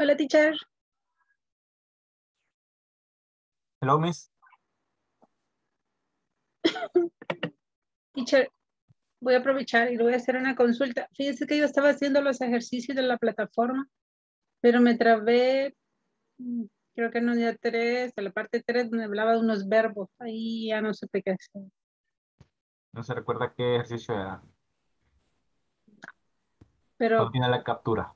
Hello, teacher. Hello, miss. Teacher, voy a aprovechar y le voy a hacer una consulta. Fíjese que yo estaba haciendo los ejercicios de la plataforma, pero me trabé, creo que en el día 3, en la parte 3, donde hablaba de unos verbos. Ahí ya no supe qué hacer. No se recuerda qué ejercicio era. Pero... no tiene la captura.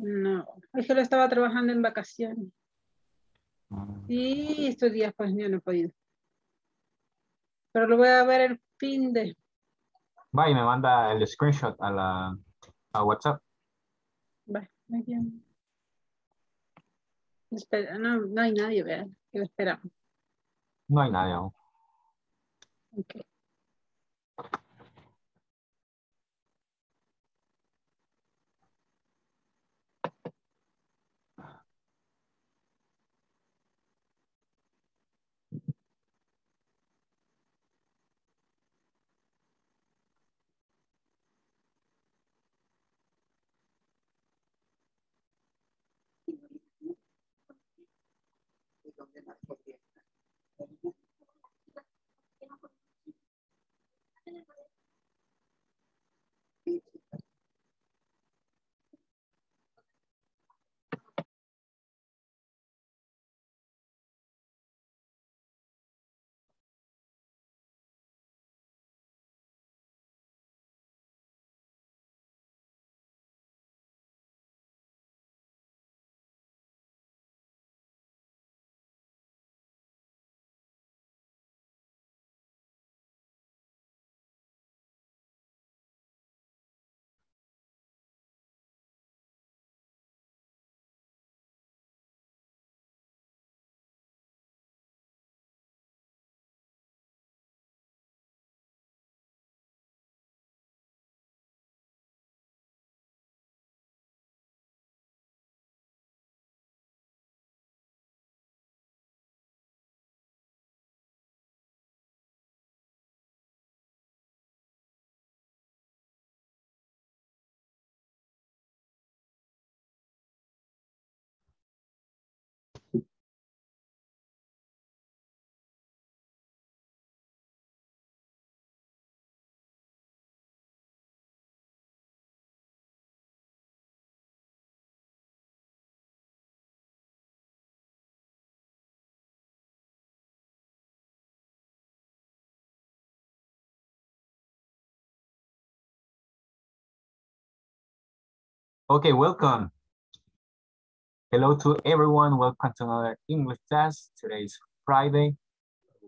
No, es que lo estaba trabajando en vacaciones. Y estos días pues yo no he podido. Pero lo voy a ver el fin de... Va y me manda el screenshot a la WhatsApp. Va, me llamo. Espera, no hay nadie, ¿verdad? Que lo esperamos. No hay nadie aún. Ok. Okay, welcome. Hello to everyone. Welcome to another English class. Today is Friday,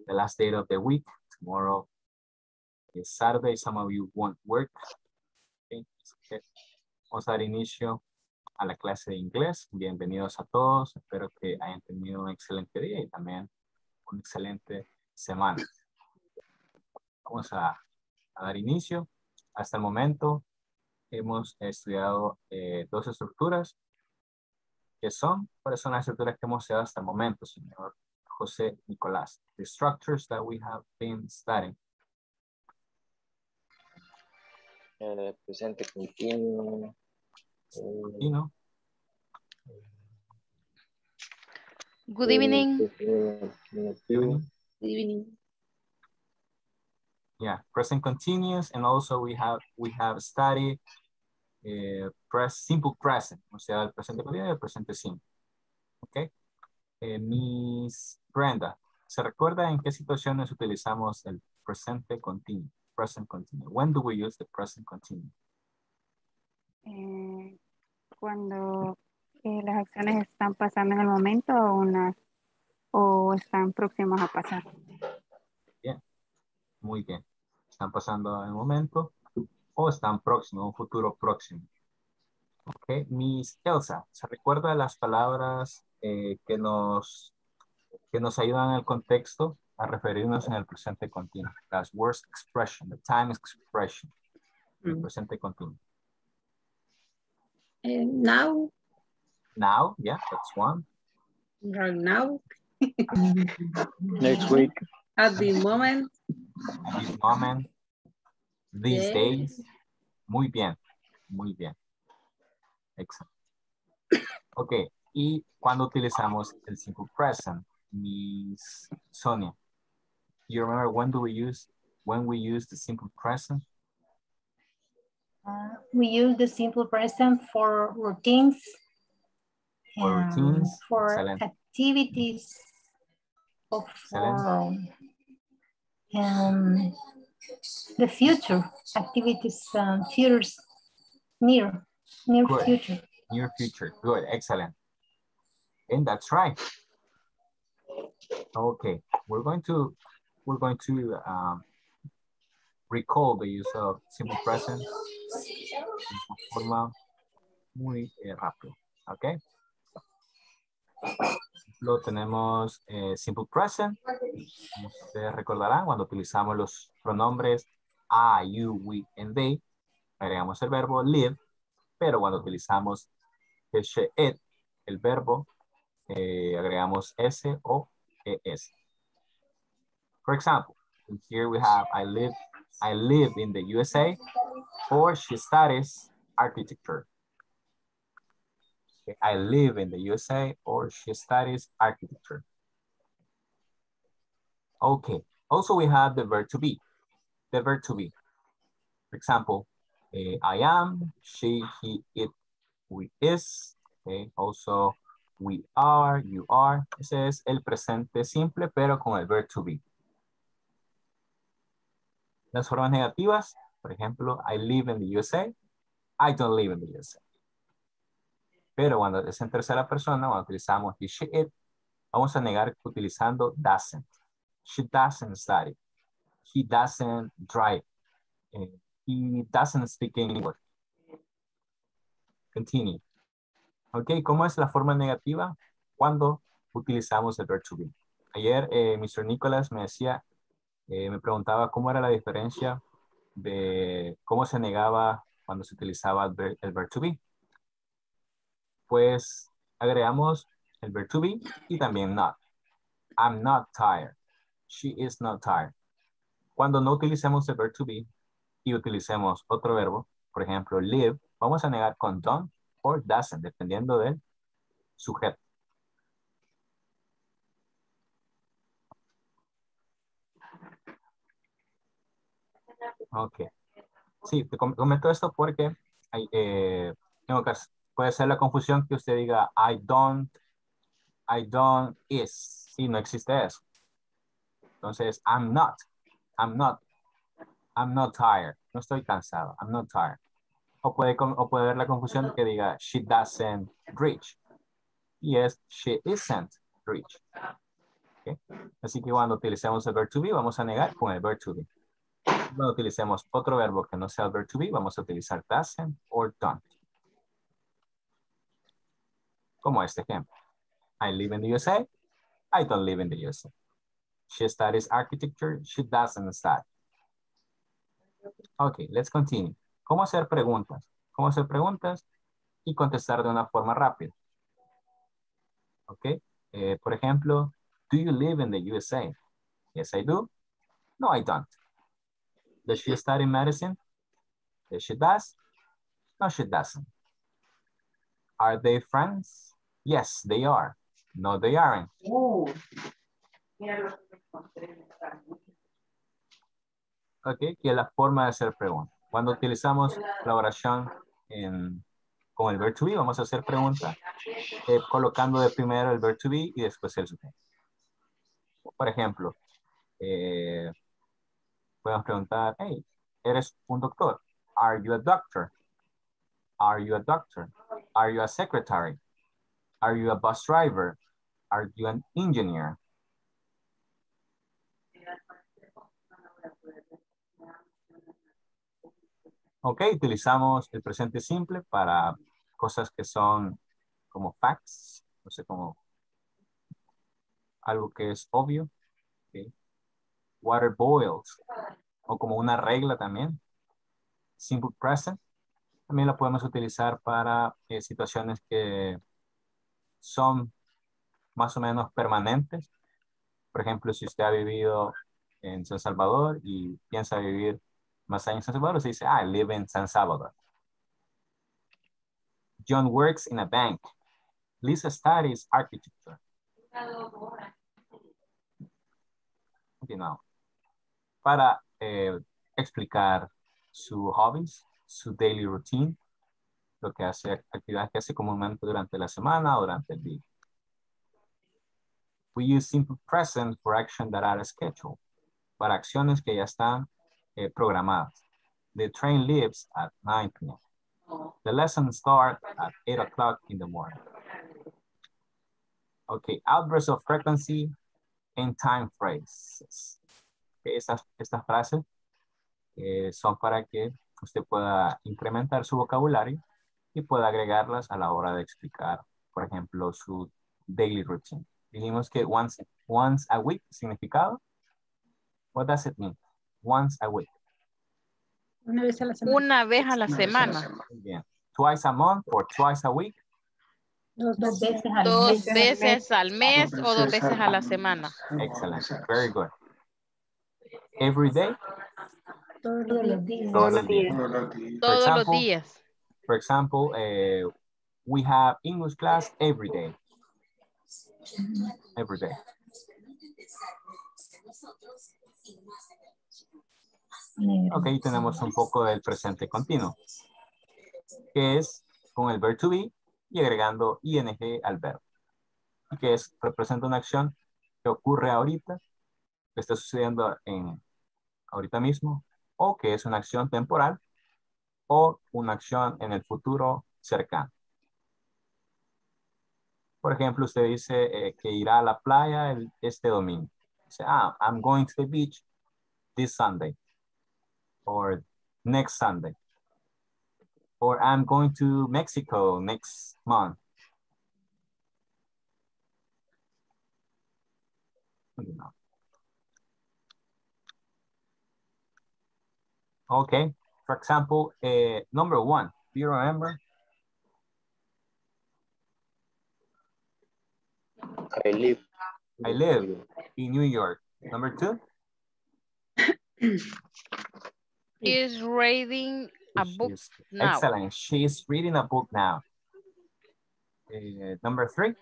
the last day of the week. Tomorrow is Saturday. Some of you won't work. Okay. Vamos a dar inicio a la clase de inglés. Bienvenidos a todos. Espero que hayan tenido un excelente día y también una excelente semana. Vamos a dar inicio. Hasta el momento hemos estudiado dos estructuras que son, ¿cuáles son las estructuras que hemos estudiado hasta el momento, señor José Nicolás? The structures that we have been studying. Presente continuo. Continuo. Good evening. Good evening. Good evening. Yeah, present continuous, and also we have studied simple present, o sea, el presente continuo y el presente simple. Okay. Miss Brenda, ¿se recuerda en qué situaciones utilizamos el presente continuo? Present continuo. When do we use the present continuo? Cuando las acciones están pasando en el momento o están próximas a pasar. Bien, muy bien. Están pasando en el momento o están próximos, un futuro próximo. Ok, Miss Elsa, ¿se recuerda las palabras que nos ayudan en el contexto a referirnos en el presente continuo? Las words expression, the time expression, el presente continuo. Now. Now, yeah, that's one. Right now. Next week. At the moment. At this moment, these yes. days. Muy bien, muy bien. Excelente. Ok, ¿y cuando utilizamos el simple present, Miss Sonia? You remember when we use the simple present? We use the simple present for routines. For Excellent. Activities. Of the future activities, futures, near Good. Future. Near future. Good. Excellent. And that's right. Okay, we're going to recall the use of simple present. Muy rápido. Okay. Lo tenemos simple present. Como ustedes recordarán, cuando utilizamos los pronombres I, you, we, and they, agregamos el verbo live, pero cuando utilizamos el she, it, el verbo, agregamos s o es. For example, here we have I live in the USA, or she studies architecture. I live in the USA, or she studies architecture. Okay, also we have the verb to be. The verb to be. For example, I am, she, he, it, we, is. Okay, also we are, you are. Ese es el presente simple, pero con el verb to be. Las formas negativas, por ejemplo, I live in the USA, I don't live in the USA. Pero cuando es en tercera persona, cuando utilizamos he, she, it, vamos a negar utilizando doesn't. She doesn't study. He doesn't drive. He doesn't speak English. Continue. Ok, ¿cómo es la forma negativa cuando utilizamos el verb to be? Ayer Mr. Nicholas me decía, me preguntaba cómo era la diferencia de cómo se negaba cuando se utilizaba el verb to be. Pues agregamos el verb to be y también not. I'm not tired. She is not tired. Cuando no utilicemos el verb to be y utilicemos otro verbo, por ejemplo, live, vamos a negar con don't o doesn't, dependiendo del sujeto. Ok. Sí, te comento esto porque hay, tengo que... Puede ser la confusión que usted diga I don't is. Sí, no existe eso. Entonces, I'm not tired. No estoy cansado. I'm not tired. O puede haber la confusión que diga she doesn't reach. Y es she isn't rich. ¿Okay? Así que cuando utilicemos el verb to be, vamos a negar con el verb to be. Cuando utilicemos otro verbo que no sea el verb to be, vamos a utilizar doesn't or don't. Como este ejemplo. I live in the USA. I don't live in the USA. She studies architecture. She doesn't study. Ok, let's continue. ¿Cómo hacer preguntas? ¿Cómo hacer preguntas y contestar de una forma rápida? Ok, por ejemplo, do you live in the USA? Yes, I do. No, I don't. Does she study medicine? Yes, she does. No, she doesn't. Are they friends? Yes, they are. No, they aren't. Ok, que es la forma de hacer preguntas. Cuando utilizamos la oración con el verb to be, vamos a hacer preguntas colocando de primero el verb to be y después el sujeto. Por ejemplo, podemos preguntar, hey, ¿eres un doctor? Are you a doctor? Are you a doctor? Are you a secretary? Are you a bus driver? Are you an engineer? Ok, utilizamos el presente simple para cosas que son como facts, no sé, como algo que es obvio. Okay. Water boils. O como una regla también. Simple present. También la podemos utilizar para situaciones que son más o menos permanentes. Por ejemplo, si usted ha vivido en San Salvador y piensa vivir más años en San Salvador, se dice, I live in San Salvador. John works in a bank. Lisa studies architecture. Genau. Para explicar sus hobbies, su daily routine, lo que hace, actividades que hace comúnmente durante la semana o durante el día. We use simple present for actions that are scheduled, para acciones que ya están programadas. The train leaves at 9 p.m. The lesson starts at 8 o'clock in the morning. Okay, outbursts of frequency and time phrases. Okay, estas frases son para que usted pueda incrementar su vocabulario y pueda agregarlas a la hora de explicar, por ejemplo, su daily routine. Dijimos que once a week, significado. What does it mean? Once a week. Una vez a la semana. Una vez a la semana. Bien. Twice a month or twice a week. Dos veces al mes. Dos veces al mes o dos veces a la semana. Excellent. Very good. Every day. Todos los días. Todos los días. Todos los días. For example, we have English class every day. Every day. Ok, tenemos un poco del presente continuo, que es con el verbo to be y agregando ing al verbo, que es, representa una acción que ocurre ahorita, que está sucediendo en ahorita mismo, o que es una acción temporal, o una acción en el futuro cercano. Por ejemplo, usted dice que irá a la playa este domingo. Dice, ah, I'm going to the beach this Sunday. Or next Sunday. Or I'm going to Mexico next month. Okay. For example, number one, do you remember? I live in New York. Number two? She's reading a book now. Excellent. She's reading a book now. Number three?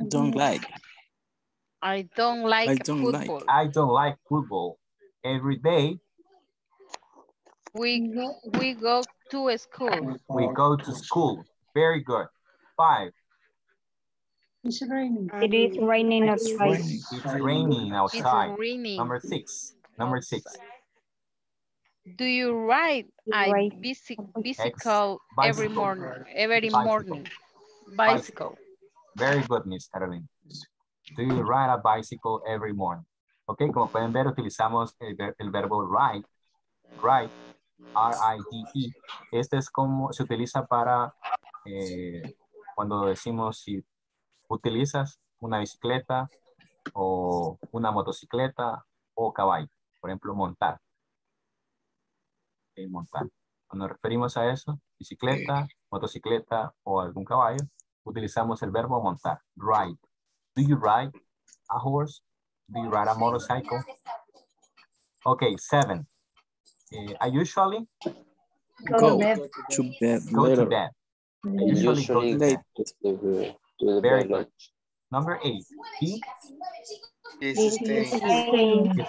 I don't like football. I don't like football. Every day. We go to school. We go to school. Very good. Five. It's raining. It is raining outside. It's raining outside. It's raining. Number six. Do you ride a bicycle every morning? Bicycle. Very good, Miss Caroline. Do you ride a bicycle every morning? Ok, como pueden ver, utilizamos el verbo ride. Ride, R-I-D-E. Este es como se utiliza para cuando decimos si utilizas una bicicleta o una motocicleta o caballo. Por ejemplo, montar. Okay, montar. Cuando nos referimos a eso, bicicleta, motocicleta o algún caballo, utilizamos el verbo montar. Ride. Do you ride a horse? Do you ride a motorcycle? Okay, seven. I usually go to bed. I usually late to the very good. Number eight. He is studying.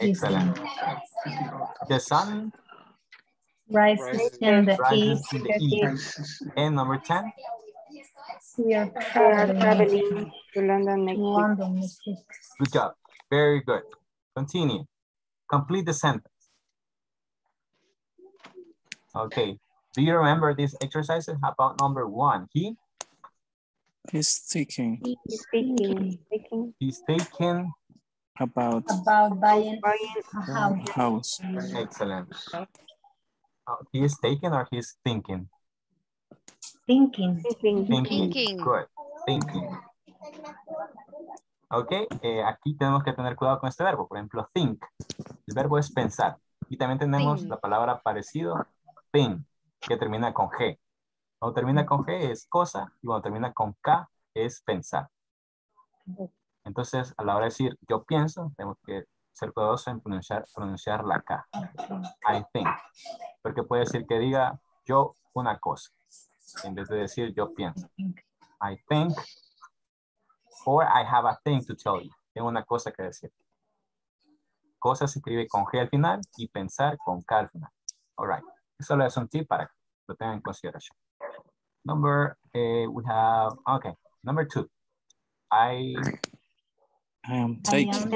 Excellent. The sun rises in the east. And number 10. We are traveling to London. Good job. Very good. Continue. Complete the sentence. Okay. Do you remember these exercises? About number one, He's thinking about buying a house. Excellent. He is taking or he's thinking? Thinking. Good. Thinking. Ok, aquí tenemos que tener cuidado con este verbo. Por ejemplo, think. El verbo es pensar. Y también tenemos la palabra parecido, think, que termina con G. Cuando termina con G es cosa y cuando termina con K es pensar. Entonces, a la hora de decir yo pienso, tenemos que ser cuidadosos en pronunciar la K. I think. Porque puede decir que diga yo una cosa. en vez de decir yo pienso. I think, or I have a thing to tell you. Tengo una cosa que decir. Cosa se escribe con G al final y pensar con K al final. All right. Solo es un tip para que lo tengan en consideración. Number, we have, okay. Number 2. I am taking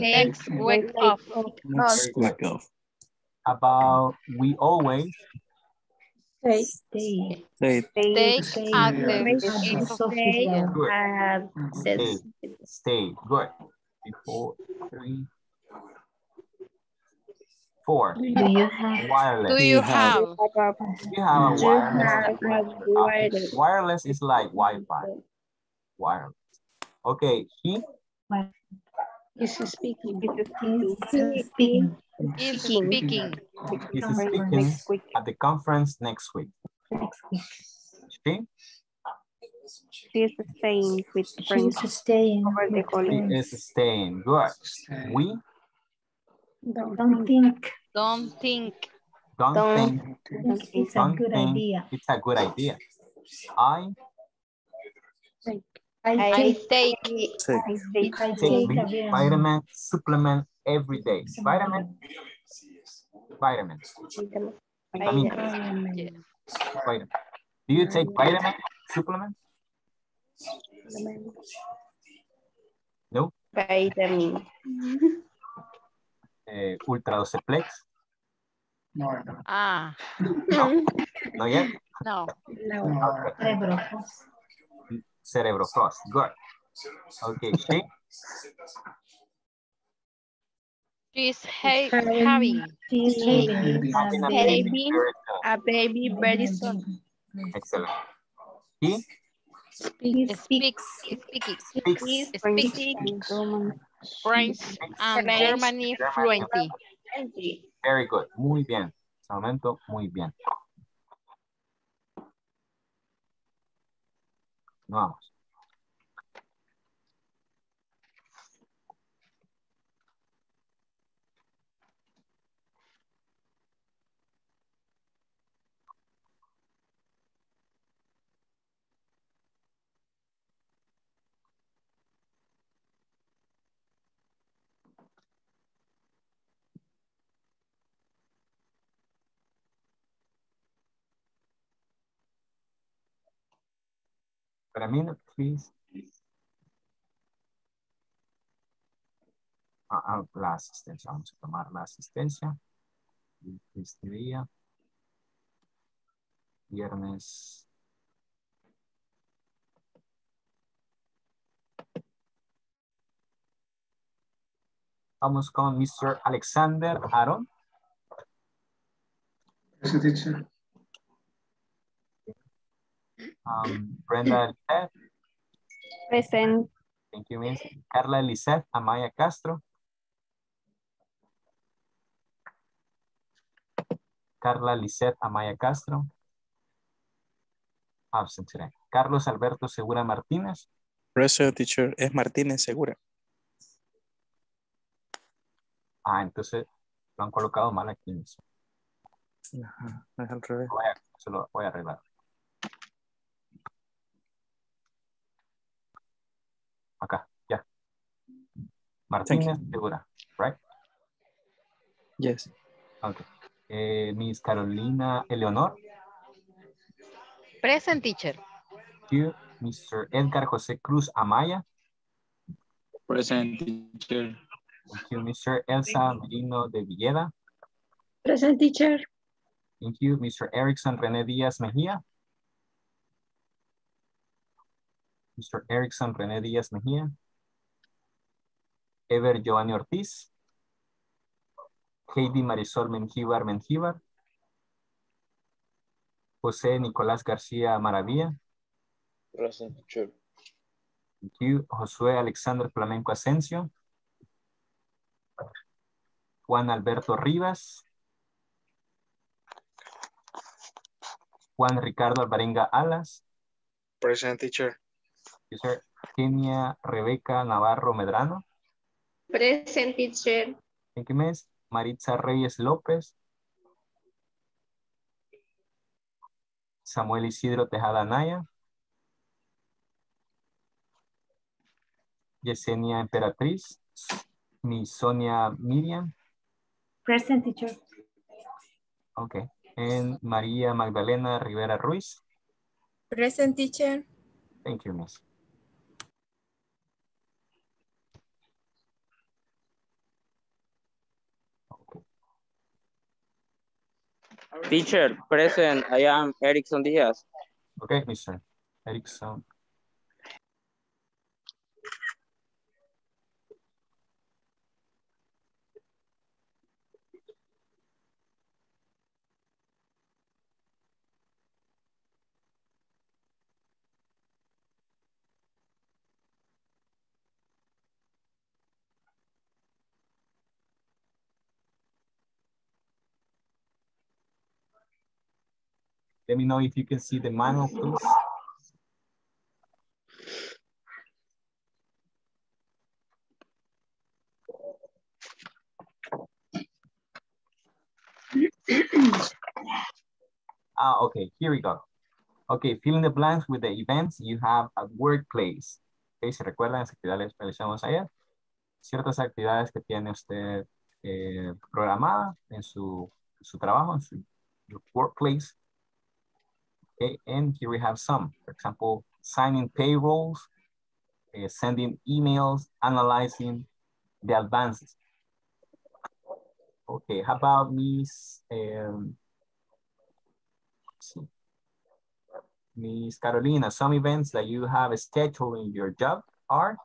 next week off. About we always stay. Good. Before 3, 4. Do you have wireless? Wireless is like Wi-Fi. Wireless. Okay. He is speaking. He's speaking at the conference next week. She? She's staying with friends. She's staying over the college. She's staying. Good. We? Don't think. It's a good idea. It's a good idea. I take vitamin supplement every day. Vitamin. Do you take vitamin supplement? No. Vitamin. Ultra doceplex. No. Ah. No. Not yet. No. Okay. Cerebro frost. Good. Okay. She's having a baby very soon. Excellent. He speaks French and Germany fluently. Very good. Muy bien. Hasta el momento, muy bien. Vamos. A minute, please. La asistencia, vamos a tomar la asistencia. Este día, viernes. Vamos con Mr. Alexander Aaron. Present, teacher. Brenda Lisset. Present. Thank you, Miss. Carla Lisset, Amaya Castro. Absent today. Carlos Alberto Segura Martínez. Present, teacher. Es Martínez Segura. Ah, entonces lo han colocado mal aquí mismo. Ajá, es al revés. Se lo voy a arreglar. Acá, ya. Yeah. Martínez Segura, right? Yes. Okay. Miss Carolina Eleonor. Present, teacher. Thank you. Mr. Edgar José Cruz Amaya. Present, teacher. Thank you. Mr. Elsa Merino de Villeda. Present, teacher. Thank you. Mr. Erickson René Díaz Mejía. Ever Giovanni Ortiz. Heidi Marisol Mengíbar. José Nicolás García Maravilla. Present, teacher. Thank you. Josué Alexander Flamenco Asensio. Juan Alberto Rivas. Juan Ricardo Alvarenga Alas. Present, teacher. Teacher, Kenia Rebeca Navarro Medrano. Present, teacher. Thank you, Miss. Maritza Reyes López. Samuel Isidro Tejada Anaya. Yesenia Emperatriz. Miss Sonia Miriam. Present, teacher. Okay. And Maria Magdalena Rivera Ruiz. Present, teacher. Thank you, miss. Teacher, present. I am Erickson Diaz. Okay, Mr. Erickson. Let me know if you can see the manual, please. Okay, here we go. Okay, fill in the blanks with the events you have at workplace. Okay, ¿se recuerdan las actividades que realizamos ayer? Ciertas actividades que tiene usted programada en su trabajo, en su workplace. Okay, and here we have some, for example, signing payrolls, sending emails, analyzing the advances. Okay, how about Miss Carolina, some events that you have scheduled in your job are?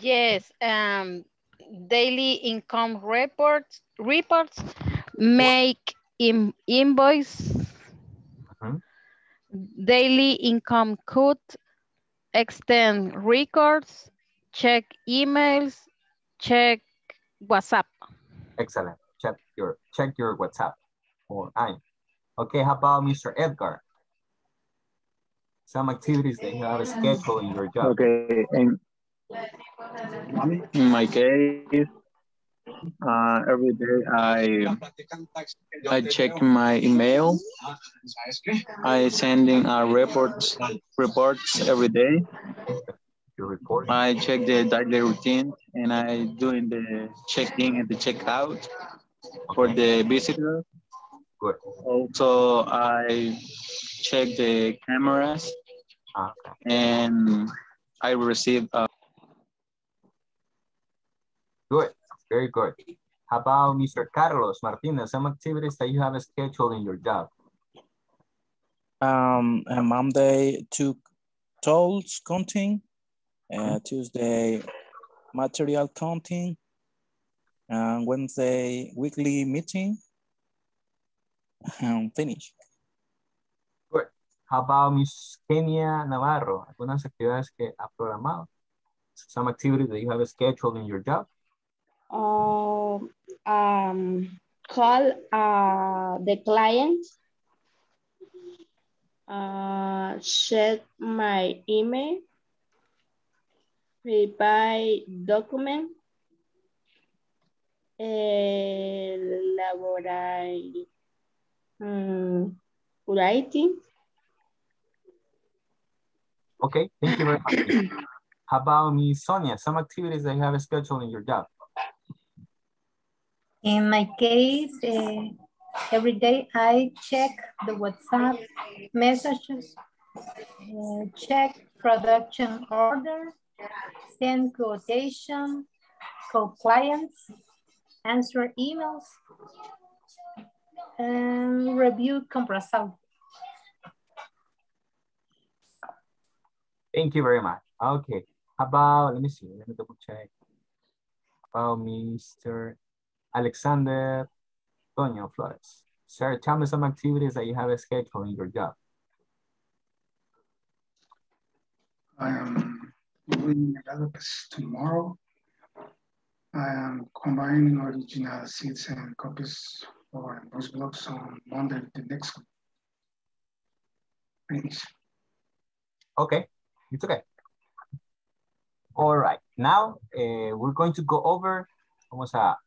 Yes, daily income reports, make invoice, daily income could extend records, check emails, check WhatsApp. Excellent. Check your WhatsApp. Okay, how about Mr. Edgar? Some activities that you have a schedule in your job. Okay, in my case, every day I check my email. I sending reports every day. I check the daily routine and I doing the check-in and the check-out for the visitor. Good. Also I check the cameras and I receive a good. Very good. How about Mr. Carlos Martinez? Some activities that you have scheduled in your job. Monday, tools counting. Tuesday, material counting. Wednesday, weekly meeting. Finish. Good. How about Miss Kenia Navarro? Algunas actividades que ha programado. Some activities that you have scheduled in your job. Call the client, check my email, prepare document, elaborate writing. Okay, thank you very much. How about Ms. Sonia? Some activities that you have scheduled in your job. In my case, every day I check the WhatsApp messages, check production order, send quotation, compliance, answer emails, and review comprasal. Thank you very much. Okay. How about, let me see, let me double check. How about Mr. Alexander Toño Flores. Sir, tell me some activities that you have scheduled in your job. I am doing developers tomorrow. I am combining original seeds and copies for those blocks on Monday, the next one. Finish. Okay, it's okay. All right, now we're going to go over, vamos a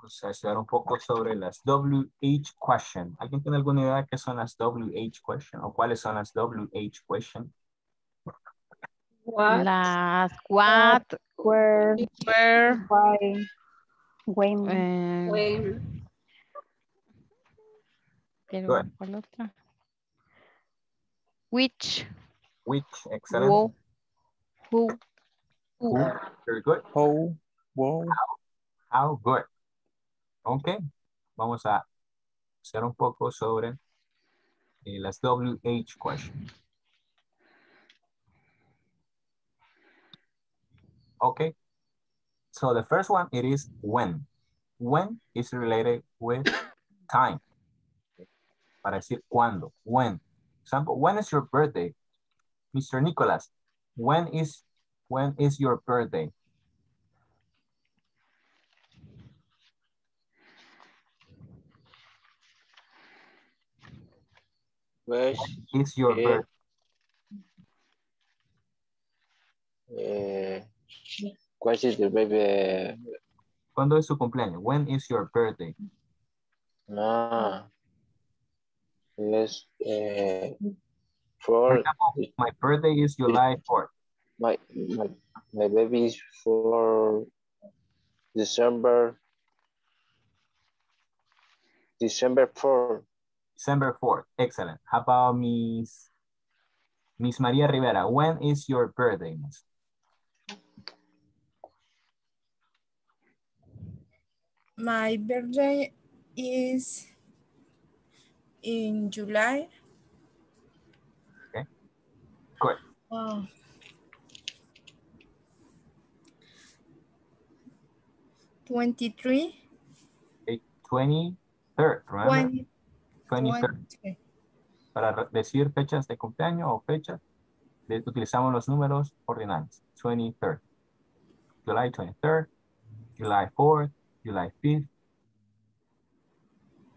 vamos a estudiar un poco sobre las WH question. ¿Alguien tiene alguna idea de qué son las WH question o cuáles son las WH question? What? Las what, where, why, when. ¿Cuál otra? Which, excellent. Who, very good. How, wow. How good. Ok, vamos a hacer un poco sobre las WH questions. Okay, so the first one, it is when. When is related with time. Para decir cuando, when. For example, when is your birthday? Mr. Nicholas, when is your birthday? When is your birthday? ¿Cuál es tu baby? ¿Cuándo es su cumpleaños? When is your birthday? No. Let's, for example, my birthday is July 4th. My baby is for December 4th. December 4th. Excellent. How about Miss Maria Rivera? When is your birthday, Miss? My birthday is in July. Okay, good. Oh. Twenty-third, right? 23rd. Para decir fechas de cumpleaños o fechas, utilizamos los números ordinales. 23rd, July 23rd, July 4th, July 5th.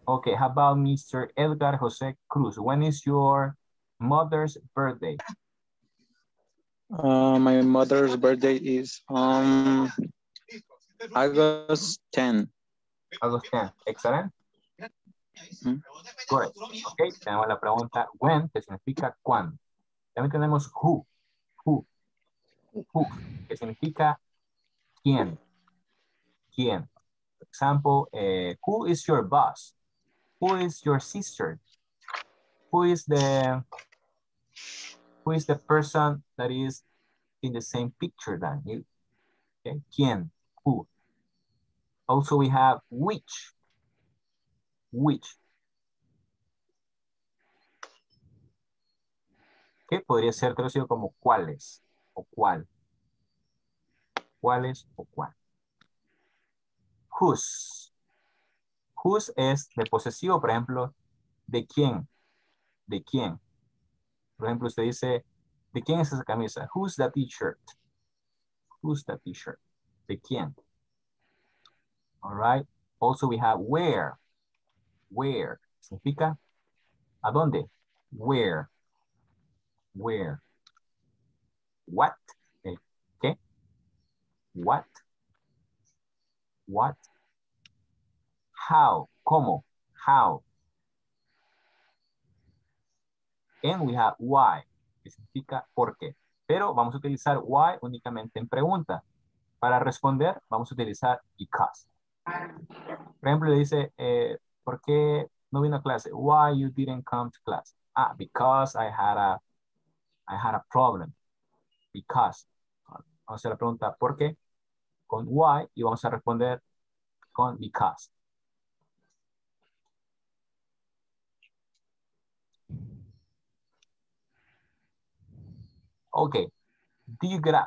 Okay, how about Mr. Edgar Jose Cruz? When is your mother's birthday? My mother's birthday is August 10th. August 10th, excellent. Mm-hmm. Correct. Okay, tenemos la pregunta when, que significa cuándo. También tenemos who, que significa quién. For example, who is your boss? Who is your sister? Who is the person that is in the same picture than you? Okay, quién, who. Also, we have which. Que podría ser traducido como cuáles o cuál. Cuáles o cuál. Whose. Whose es de posesivo, por ejemplo, de quién. Por ejemplo, usted dice, ¿de quién es esa camisa? Who's that t-shirt? Who's that t-shirt? ¿De quién? All right. Also, we have where. Where significa ¿a dónde? Where. What. ¿El qué? What, how, como, how. And we have why, que significa por qué. Pero vamos a utilizar why únicamente en pregunta. Para responder, vamos a utilizar because. Por ejemplo, le dice, ¿por qué no vino a clase? Why you didn't come to class? Ah, because I had a problem. Because. Vamos a hacer la pregunta, ¿por qué? Con why y vamos a responder con because. Okay. Do you grab?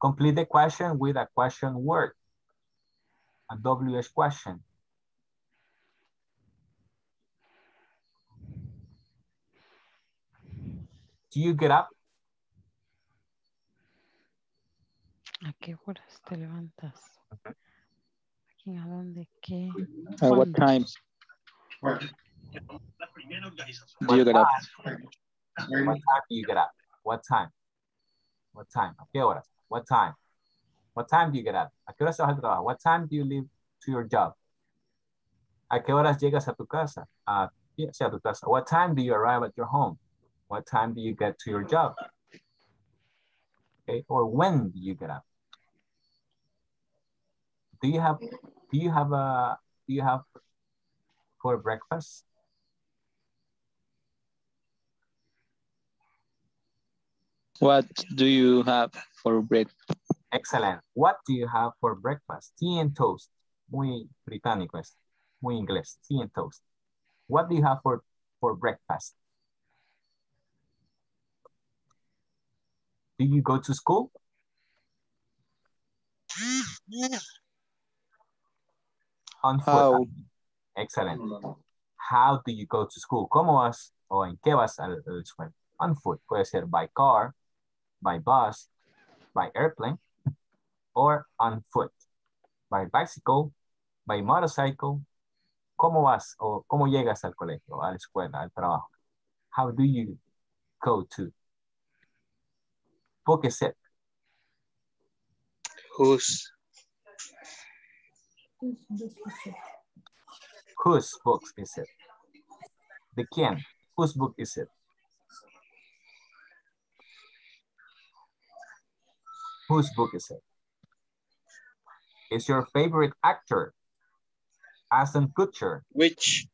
Complete the question with a question word. A WH question. Do you get up? ¿A qué horas te levantas? ¿A dónde? ¿Qué? At what times? What do you get up? What time do you get up? What time? ¿A qué horas? What time do you get up? ¿A qué horas vas al trabajo? What time do you leave to your job? ¿A qué horas llegas a tu casa? A tu casa. What time do you arrive at your home? What time do you get to your job? Okay, or when do you get up? Do you have for breakfast? What do you have for breakfast? Excellent. What do you have for breakfast? Tea and toast. Muy británico esto. Muy inglés. Tea and toast. What do you have for breakfast? Do you go to school? On foot. Oh. Excellent. How do you go to school? ¿Cómo vas o en qué vas al escuela? On foot. Puede ser by car, by bus, by airplane, or on foot. By bicycle, by motorcycle. ¿Cómo vas o cómo llegas al colegio, a la escuela, al trabajo? How do you go to? Book is set. Whose book is it? ¿De quién? Whose book is it? Whose book is it? Is your favorite actor Ashton Kutcher? Which?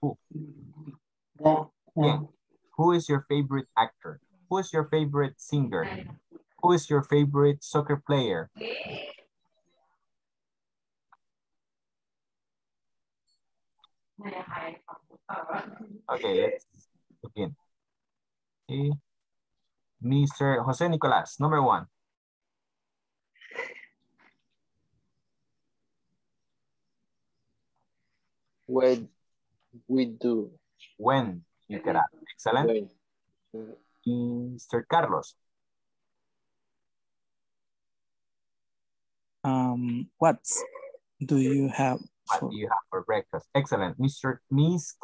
Who? Yeah. Who is your favorite actor? Who is your favorite singer? Who is your favorite soccer player? Okay, let's begin. Okay. Mr. Jose Nicolas, number one. When you get up. Excellent. Mr. Carlos. What do you have? What do you have for breakfast? Excellent. Miss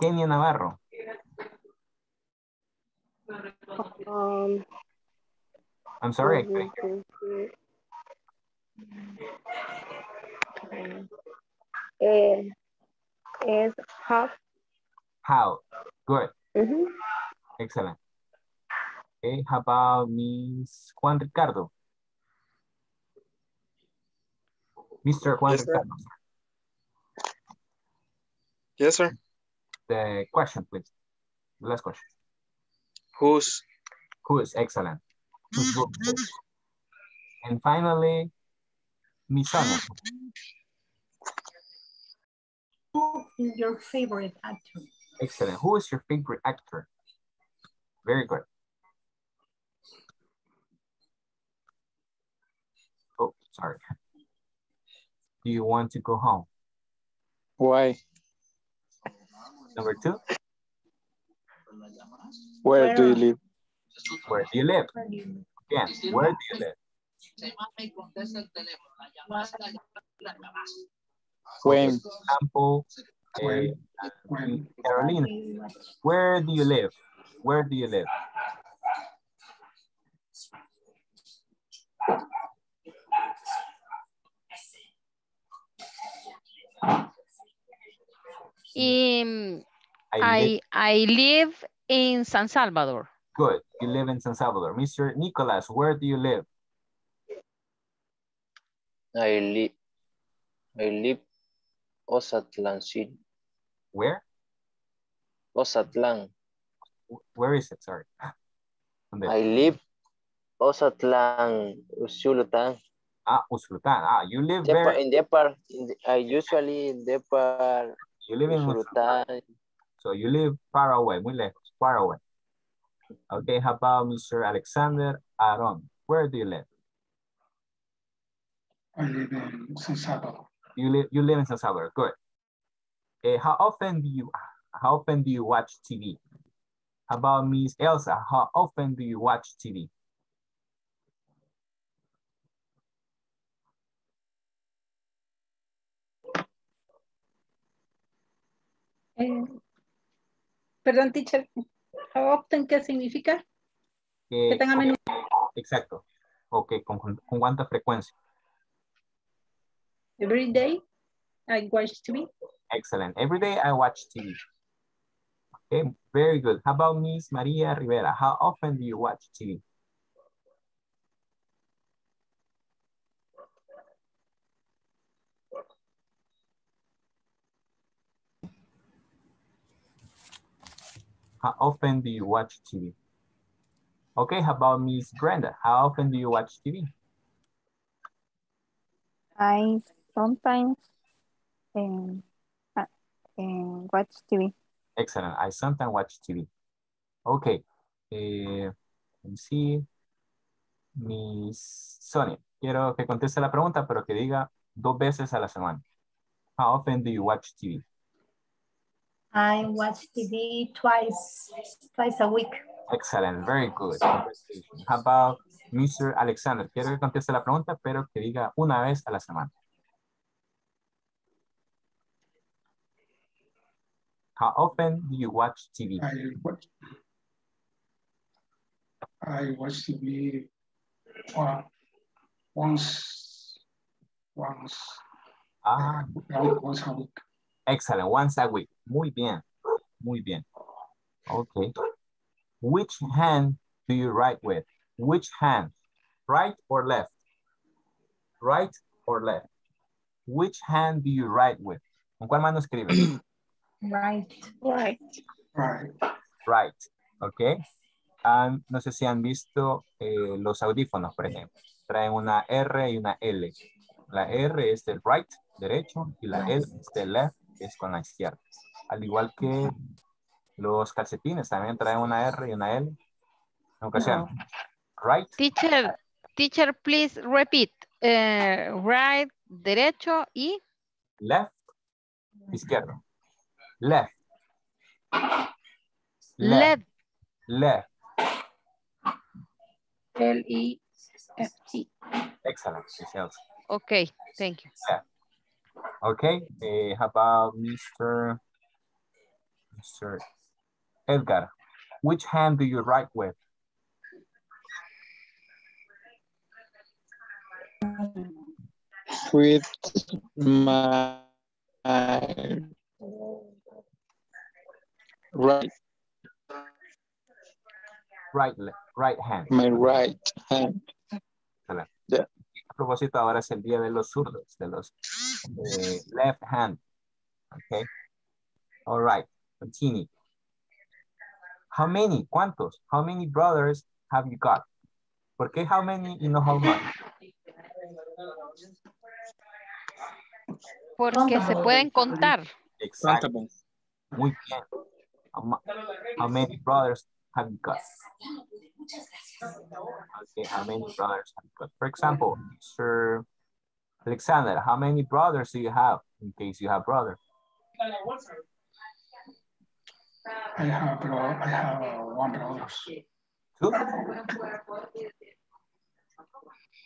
Kenia Navarro. I'm sorry. Is half. How? Good. Mm-hmm. Excellent. Okay, how about Miss Juan Ricardo? Mr. Juan Ricardo. Yes, sir. The question, please. The last question. Who's? Excellent. Who's book, please. And finally, Miss Ana. Who is your favorite actor? Excellent. Who is your favorite actor? Very good. Oh, sorry. Do you want to go home? Why? Number two. Where do you live? Where do you live? Again, where do you live? When? For example, Carolina, where do you live? Where do you live? I live in San Salvador. Good. You live in San Salvador. Mr. Nicolas, where do you live? I live Ozatlán City. Where? Ozatlán. Where is it? Sorry. I live Ozatlán, Usulután. Ah, Usulután. Ah, you live there. I usually in Depar. You live in Usulután. So you live far away. We live far away. Okay, how about Mr. Alexander Aaron? Where do you live? I live in San Salvador. You live in San Salvador. Good. How often do you watch TV? How about Miss Elsa? How often do you watch TV? Perdón, teacher. How often, ¿qué significa? ¿Qué tan a menudo? Exacto. Ok, ¿con cuánta frecuencia? Every day I watch TV. Excellent. Every day I watch TV. Okay, very good. How about Miss Maria Rivera? How often do you watch TV? How often do you watch TV? Okay, how about Miss Brenda? How often do you watch TV? I sometimes watch TV. Excellent. I sometimes watch TV. Okay. Let me see. Miss Sonia, quiero que conteste la pregunta, pero que diga 2 veces a la semana. How often do you watch TV? I watch TV twice a week. Excellent. Very good. How about Mr. Alexander? Quiero que conteste la pregunta, pero que diga 1 vez a la semana. How often do you watch TV? I watch TV once a week. Excellent, once a week. Muy bien, muy bien. Okay. Which hand do you write with? Which hand? Right or left? Right or left? Which hand do you write with? ¿Con cuál mano escribes? Right. Right. Right. Right. Okay. No sé si han visto los audífonos, por ejemplo. Traen una R y una L. La R es del right, derecho, y la L es del left, es con la izquierda. Al igual que los calcetines también traen una R y una L. En ocasión. No. Right. Teacher, please repeat. Right, derecho, y... Left, izquierdo. Left. Left. Left. L-E-F-T. Excellent. Okay, thank you. Left. Okay, how about Mr. Edgar? Which hand do you write with? With my... Right hand. My right hand. Excelente. Yeah. A propósito, ahora es el día de los zurdos, de los left hand. Okay. All right. Continue. How many? ¿Cuántos? How many brothers have you got? ¿Por qué how many y no how much? Porque se pueden contar. Exacto. Muy bien. How many brothers have you got? Okay, how many brothers have you got? For example, Mr. Alexander, how many brothers do you have in case you have brothers? I have one brother. Two?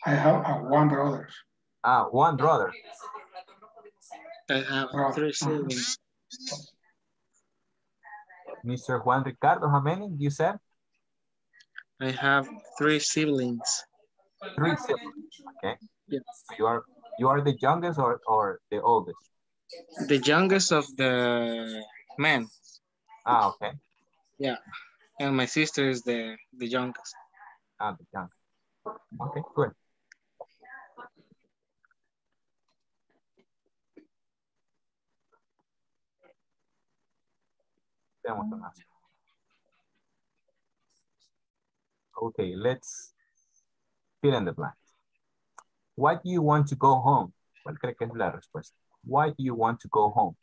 I have one brother. Ah, one brother. I have three siblings. Mr. Juan Ricardo, how many you said? I have 3 siblings. 3 siblings, okay. Yes. So you are the youngest or the oldest? The youngest of the men. Ah, okay. Yeah, and my sister is the youngest. Ah, the youngest. Okay, good. Okay, let's fill in the blank. Why do you want to go home? ¿Cuál cree que es la respuesta? Why do you want to go home?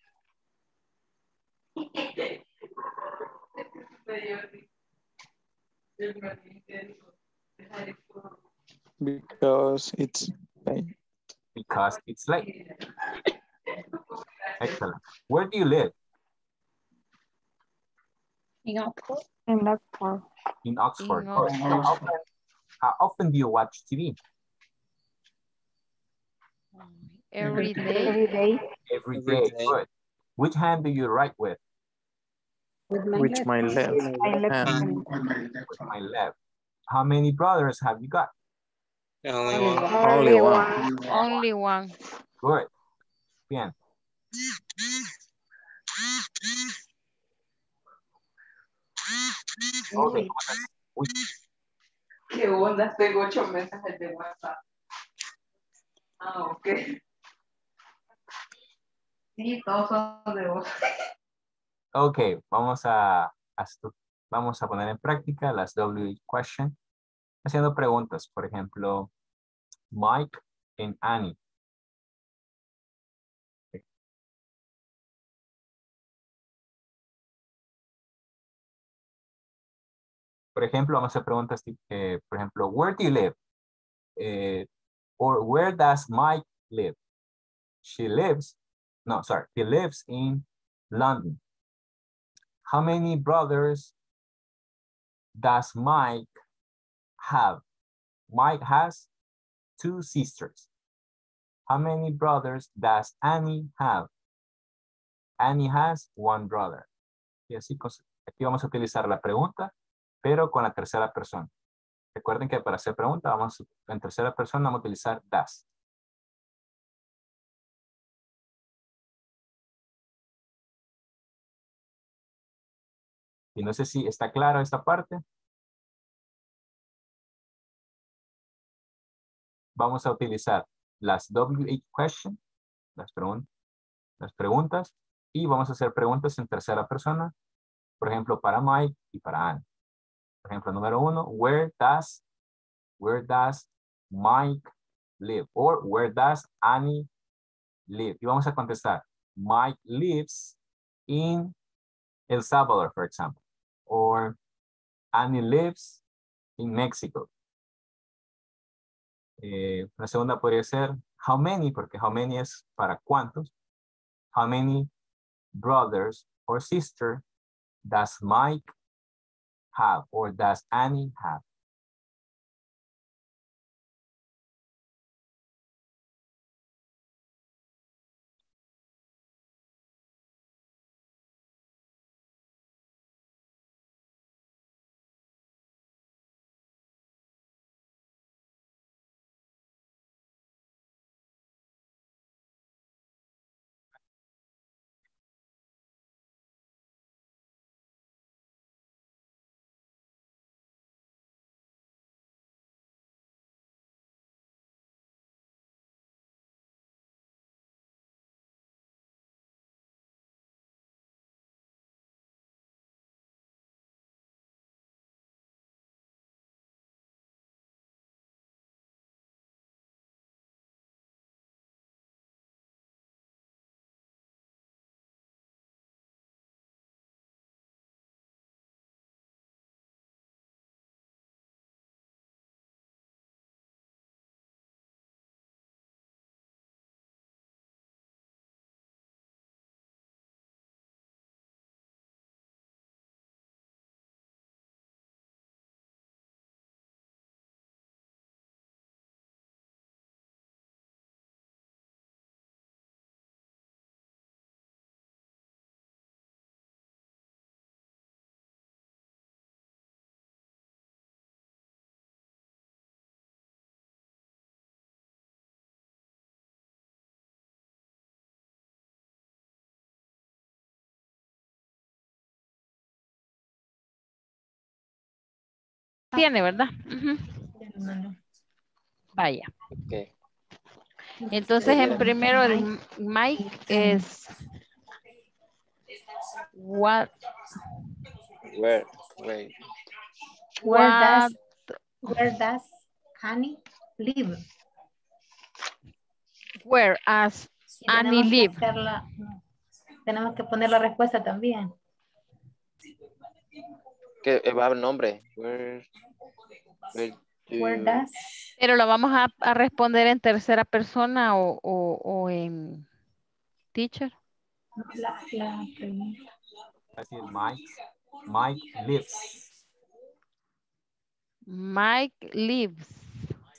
Because it's late. Because it's late. Excellent. Where do you live? In Oxford. In Oxford. In Oxford. In Oxford. How often do you watch TV? Every day. Every day. Every day. Good. Which hand do you write with? With my left. With my left. With my left. How many brothers have you got? Only one. Only one. Good. Bien. Okay. Uy. ¿Qué onda? Tengo 8 mensajes de WhatsApp. Ah, ok. Sí, todos son de vos. Ok, vamos a poner en práctica las W question, haciendo preguntas. Por ejemplo, Mike and Annie. Por ejemplo, vamos a hacer preguntas, por ejemplo, where do you live? Or where does Mike live? He lives in London. How many brothers does Mike have? Mike has 2 sisters. How many brothers does Annie have? Annie has 1 brother. Y así, aquí vamos a utilizar la pregunta, pero con la tercera persona. Recuerden que para hacer pregunta, en tercera persona vamos a utilizar does. Y no sé si está claro esta parte. Vamos a utilizar las WH question, las preguntas, y vamos a hacer preguntas en tercera persona, por ejemplo, para Mike y para Anne. Por ejemplo, número 1, where does Mike live? Or where does Annie live? Y vamos a contestar, Mike lives in El Salvador, for example. Or Annie lives in Mexico. Una segunda podría ser, how many, porque how many es para cuántos. How many brothers or sister does Mike have, or does Annie have? Tiene, ¿verdad? Uh-huh. Vaya. Okay. Entonces, en primero, el Mike es... What? Where does Annie live? Where does Annie live? Tenemos que poner la respuesta también. Que va el nombre. Where does. Pero lo vamos a responder en tercera persona o en teacher. La pregunta. Así es, Mike lives. Mike lives.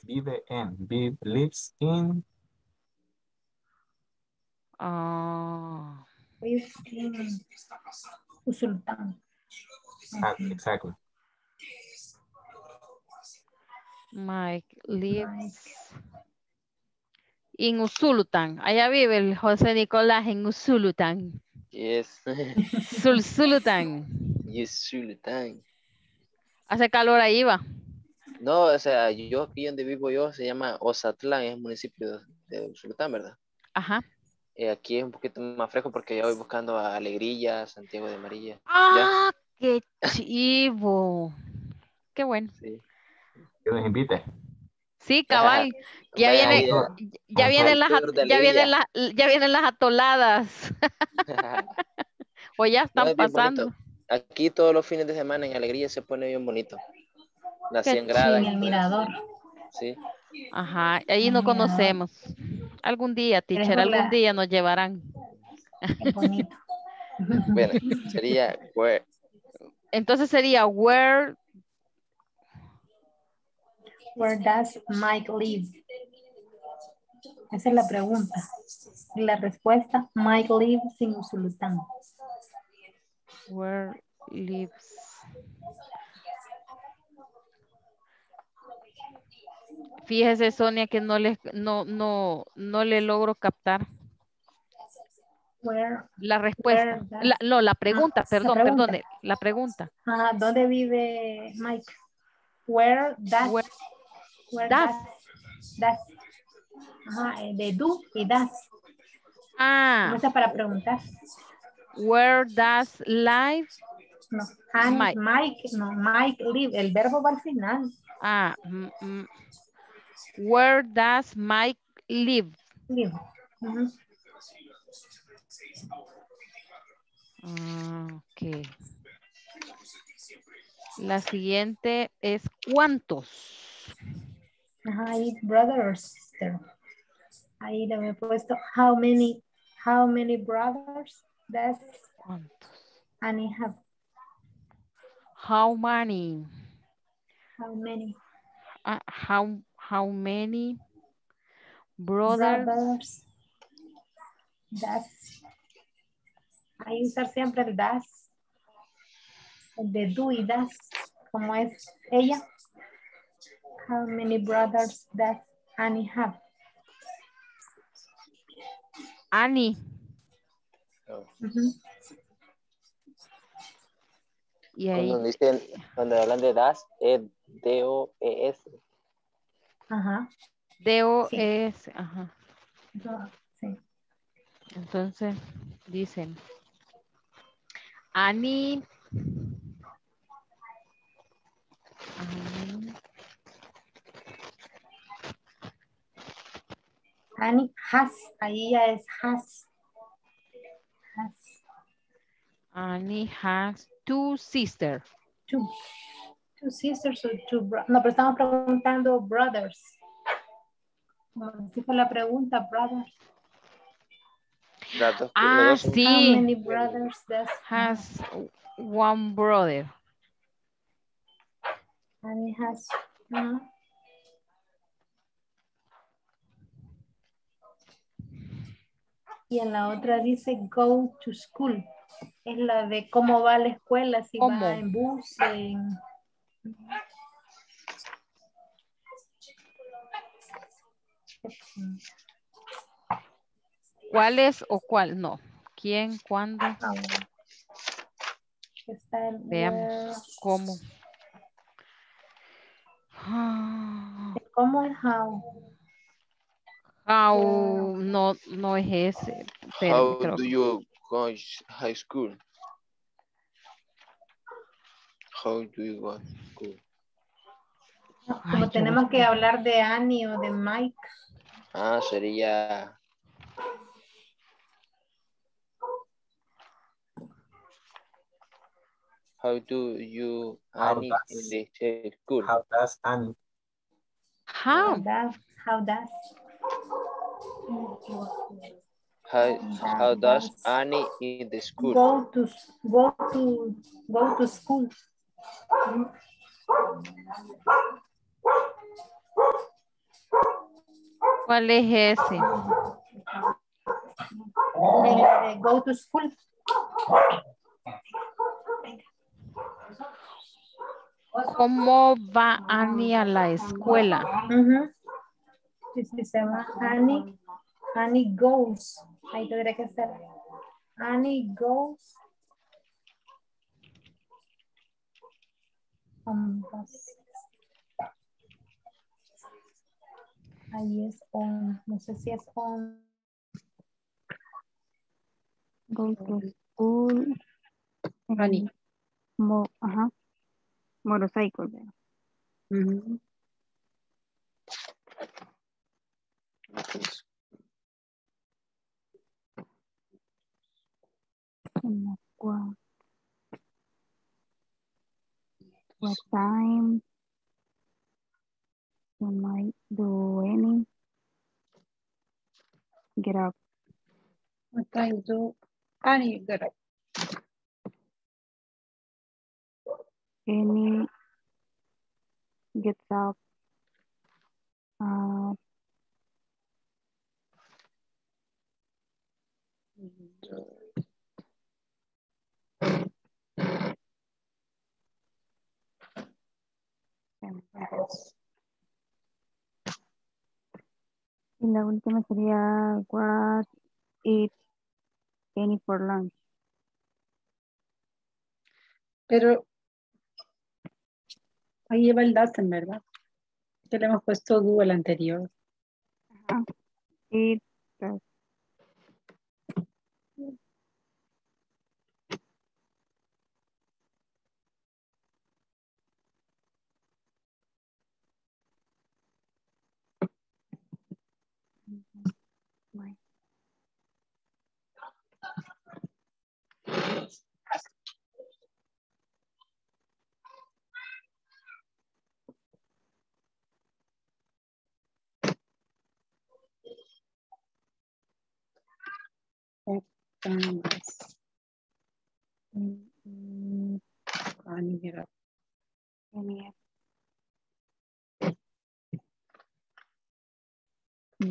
Lives in. Lives in Usulután. Exactly. Mike lives en Usulután. Allá vive el José Nicolás en Usulután. Yes. Usulután. Usulután. ¿Hace calor ahí, va? No, o sea, yo aquí donde vivo yo se llama Ozatlán, es el municipio de Usulután, ¿verdad? Ajá. Aquí es un poquito más fresco porque ya voy buscando a Alegría, Santiago de Amarilla. ¡Ah, ¿ya? Qué chivo! Qué bueno. Sí. Que nos invite. Sí, cabal. Ya viene, ya vienen las atoladas. O ya están pasando. Bonito. Aquí todos los fines de semana en Alegría se pone bien bonito. Las 100 gradas. El mirador. Sí. Ajá, ahí no conocemos. Algún día, teacher, algún día nos llevarán. Qué bonito. Bueno, sería where. Entonces sería where. Where does Mike live? Esa es la pregunta. Y la respuesta, Mike lives in Usulután. Where lives? Fíjese, Sonia, que no le logro captar. Where, la respuesta. La pregunta, perdón. La pregunta. Ah, ¿dónde vive Mike? Where does. Where does. Ajá, de do y das. Ah. Esa para preguntar. Where does live? No, Mike live. El verbo va al final. Ah, where does Mike live? Live. Uh-huh. Ok. La siguiente es ¿cuántos? Ajá, ahí brother or sister. Ahí le he puesto how many brothers does Annie have? How many? How many brothers does? Ahí usar siempre el das, el de do y das, como es ella. How many brothers does Annie have? Annie. Oh. Uh-huh. Y ahí cuando dicen, cuando hablan de das, es D-O-E-S. Ajá. D-O-E-S, sí. Ajá. Sí. Entonces dicen Annie. Annie has, ahí ya es has. Annie has two sisters. Two sisters o two brothers. No, pero estamos preguntando brothers. Como si fue la pregunta, brothers. Ah, sí. How many brothers does has one brother? Annie has Y en la otra dice go to school. Es la de cómo va la escuela, si ¿cómo? Va en bus, en... ¿Cuál es o cuál? No. ¿Quién? ¿Cuándo? Ah, está el... Veamos cómo. ¿Cómo es how? How, no es ese. Pero how creo. Do you go to high school? How do you go to school? Como ay, tenemos que hablar de Annie o de Mike. Ah, sería... How do you Annie in the school? How does Annie? How does? How does Annie in the school? Go to school. ¿Cuál es ese? Go to school. ¿Cómo va Annie a la escuela? Uh-huh. Si se va Annie Annie goes. Ahí tendría que ser. Annie goes. On bus. Ahí es on. No sé si es on. Go to school. Annie. Ajá. Motorcycle. Mm-hmm. What time you might do any get up? What time do any get up? Any gets up y la última sería what eat any for lunch. Pero ahí lleva el doesn't, ¿verdad? Que le hemos puesto do el anterior. Ajá. Eat does.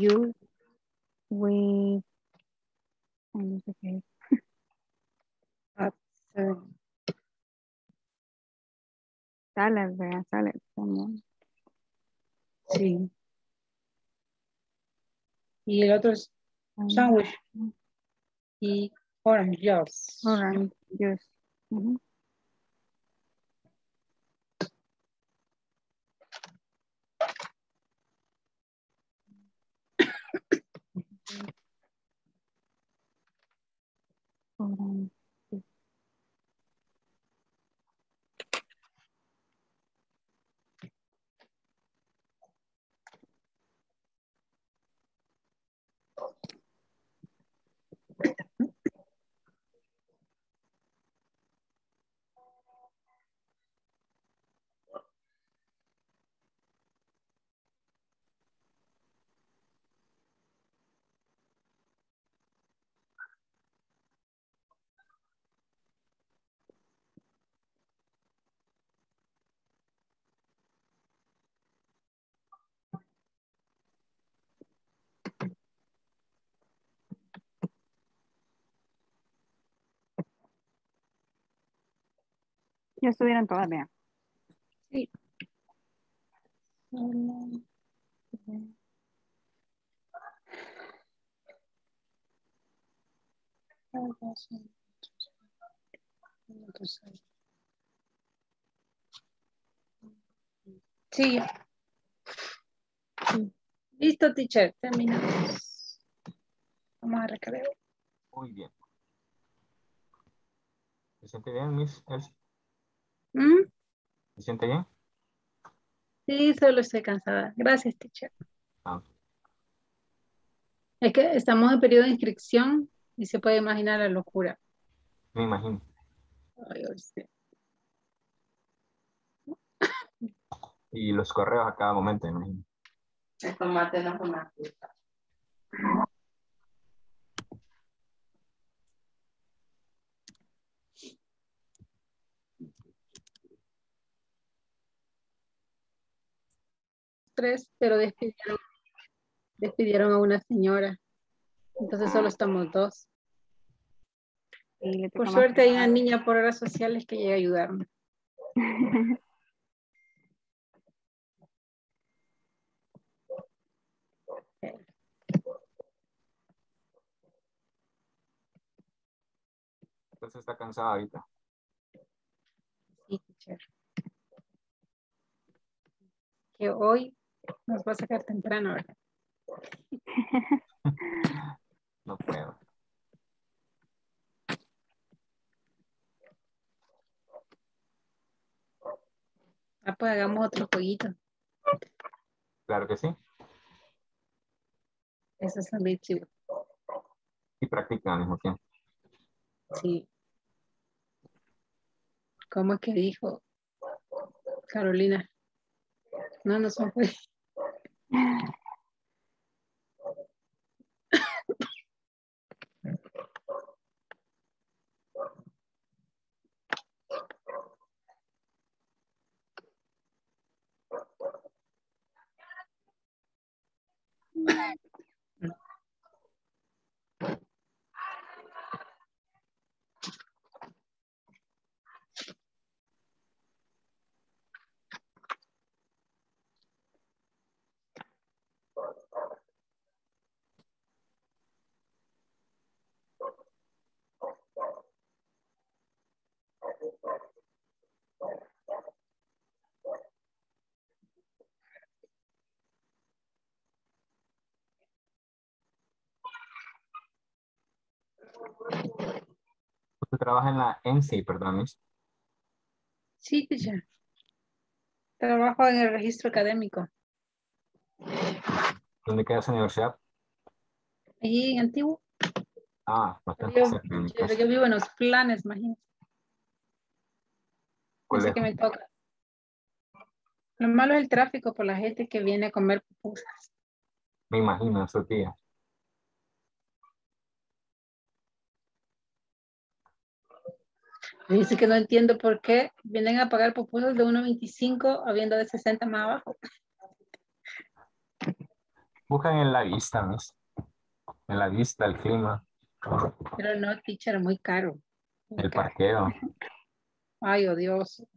You with salad, ¿verdad? Salad también. Sí. Y el otro es sandwich. Y orange juice. Orange juice. Uh-huh. Orange juice. Ya estuvieron todas, vean. Sí. Sí. Listo, teacher. Terminamos. Vamos a recargar. Muy bien. ¿Se siente bien, Miss Elsie? ¿Se siente bien? Sí, solo estoy cansada. Gracias, teacher. Ah. Es que estamos en periodo de inscripción y se puede imaginar la locura. Me imagino. Ay, sí. Y los correos a cada momento, me imagino. El tomate no fue una fruta. Pero despidieron a una señora, entonces solo estamos dos. Por suerte hay una niña por horas sociales que llega a ayudarme. Vanessa está cansada ahorita. Sí, teacher. Que hoy nos va a sacar temprano, ¿verdad? No puedo. Ah, pues hagamos otro jueguito. Claro que sí. Eso es también chido. Y practican al mismo tiempo. Sí. ¿Cómo es que dijo Carolina? No, no se fue. ¿Usted trabaja en la ENSI, perdón, Miss? Sí, ya. Trabajo en el registro académico. ¿Dónde queda esa universidad? Allí en Antiguo. Ah, bastante cerca. Yo vivo en los planes, imagínate. No sé qué me toca. Lo malo es el tráfico por la gente que viene a comer pupusas. Me imagino, eso, tía. Dice que no entiendo por qué vienen a pagar pupusas de 1.25 habiendo de 60 más abajo. Buscan en la vista, ¿no? En la vista, el clima. Pero no, teacher, muy caro. Muy el caro. Parqueo. Ay, odioso.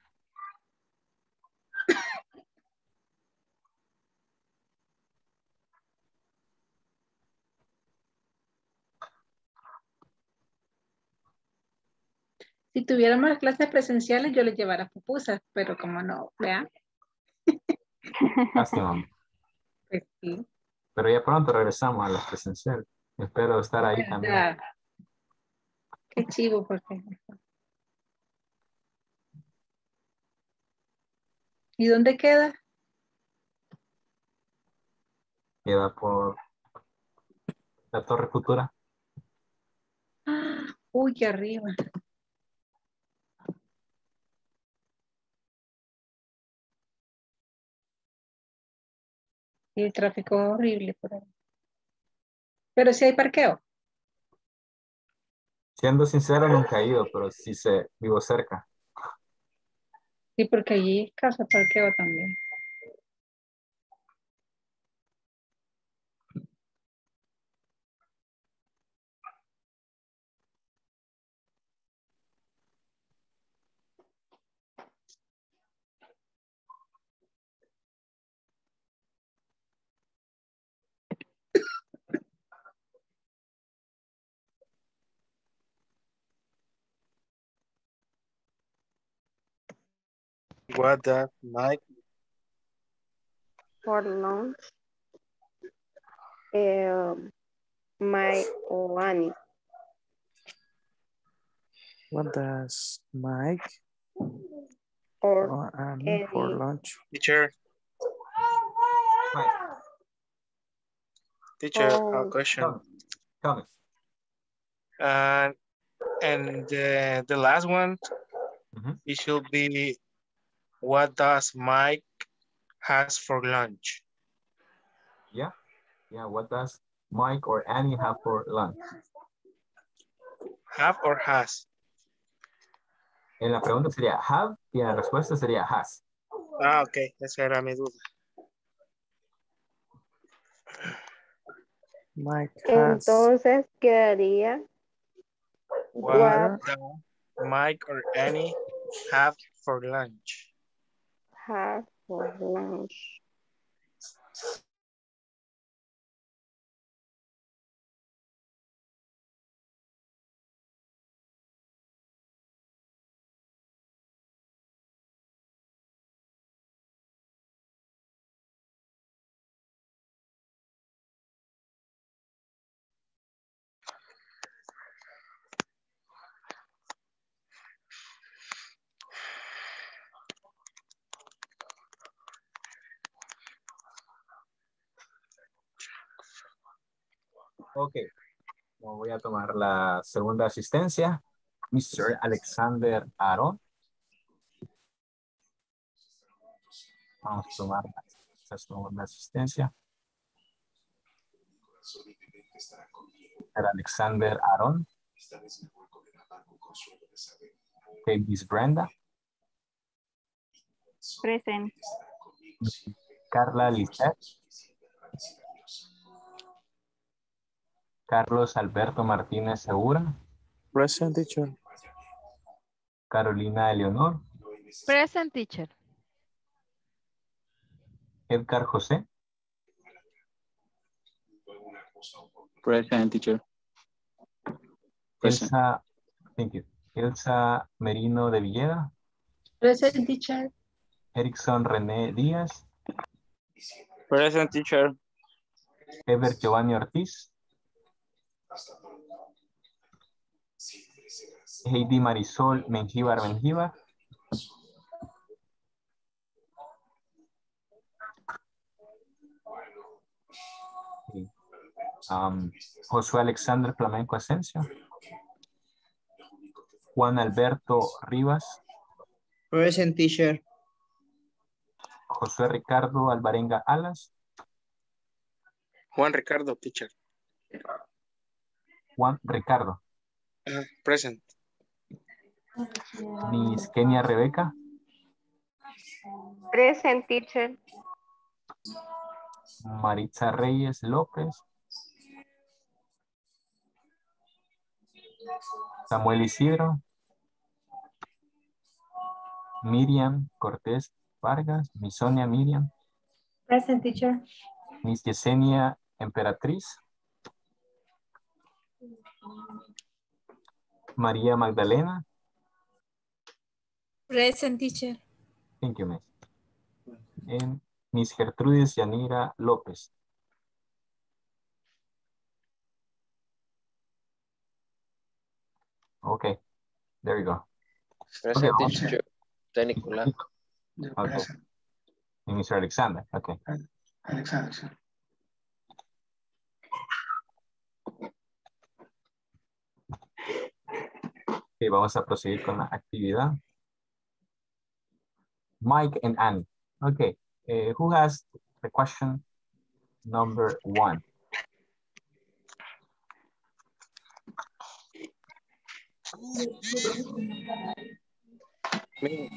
Si tuviéramos las clases presenciales, yo les llevara pupusas, pero como no, vean. Pues sí. Pero ya pronto regresamos a las presenciales. Espero estar ahí también. Qué chivo, porque. ¿Y dónde queda? Queda por la Torre Futura. Ah, uy, qué arriba. Y el tráfico es horrible por ahí. Pero sí hay parqueo. Siendo sincero, nunca he ido, pero sí vivo cerca. Sí, porque allí es casa parqueo también. What that night for lunch? My Olani. What does Mike or Annie for lunch? Teacher. Right. Teacher, a question. Tell me. And the last one, it should be. What does Mike has for lunch? Yeah, yeah. What does Mike or Annie have for lunch? Have or has? En la pregunta sería have y en la respuesta sería has. Ah, okay. Esa era mi duda. Mike has. Entonces quedaría. What does Mike or Annie have for lunch? Have for lunch. Ok. Voy a tomar la segunda asistencia. Mr. Alexander Aaron. Vamos a tomar la segunda asistencia. Alexander Aaron. Okay, Miss Brenda. Present. Carla Lisset. Carlos Alberto Martínez Segura. Present, teacher. Carolina Eleonor. Present, teacher. Edgar José. Present, teacher. Present. Elsa, thank you. Elsa Merino de Villeda. Present, teacher. Erickson René Díaz. Present, teacher. Ever Giovanni Ortiz. Heidi Marisol Mengíbar Mengíbar. Josué Alexander Flamenco Asensio. Juan Alberto Rivas. Present, teacher. Josué Ricardo Alvarenga Alas. Juan Ricardo, teacher. Juan Ricardo. Present. Miss Kenia Rebeca. Present, teacher. Maritza Reyes López. Samuel Isidro. Miriam Cortés Vargas. Miss Sonia Miriam. Present, teacher. Miss Yesenia Emperatriz. María Magdalena. Present, teacher. Thank you, miss. And Miss Gertrudis Yanira López. Okay, there you go. Present, okay, teacher. Nicolás. Okay. And Mr. Alexander, okay. Alexander. Okay, vamos a proseguir con la actividad. Mike and Annie. Okay, who has the question number 1? Me.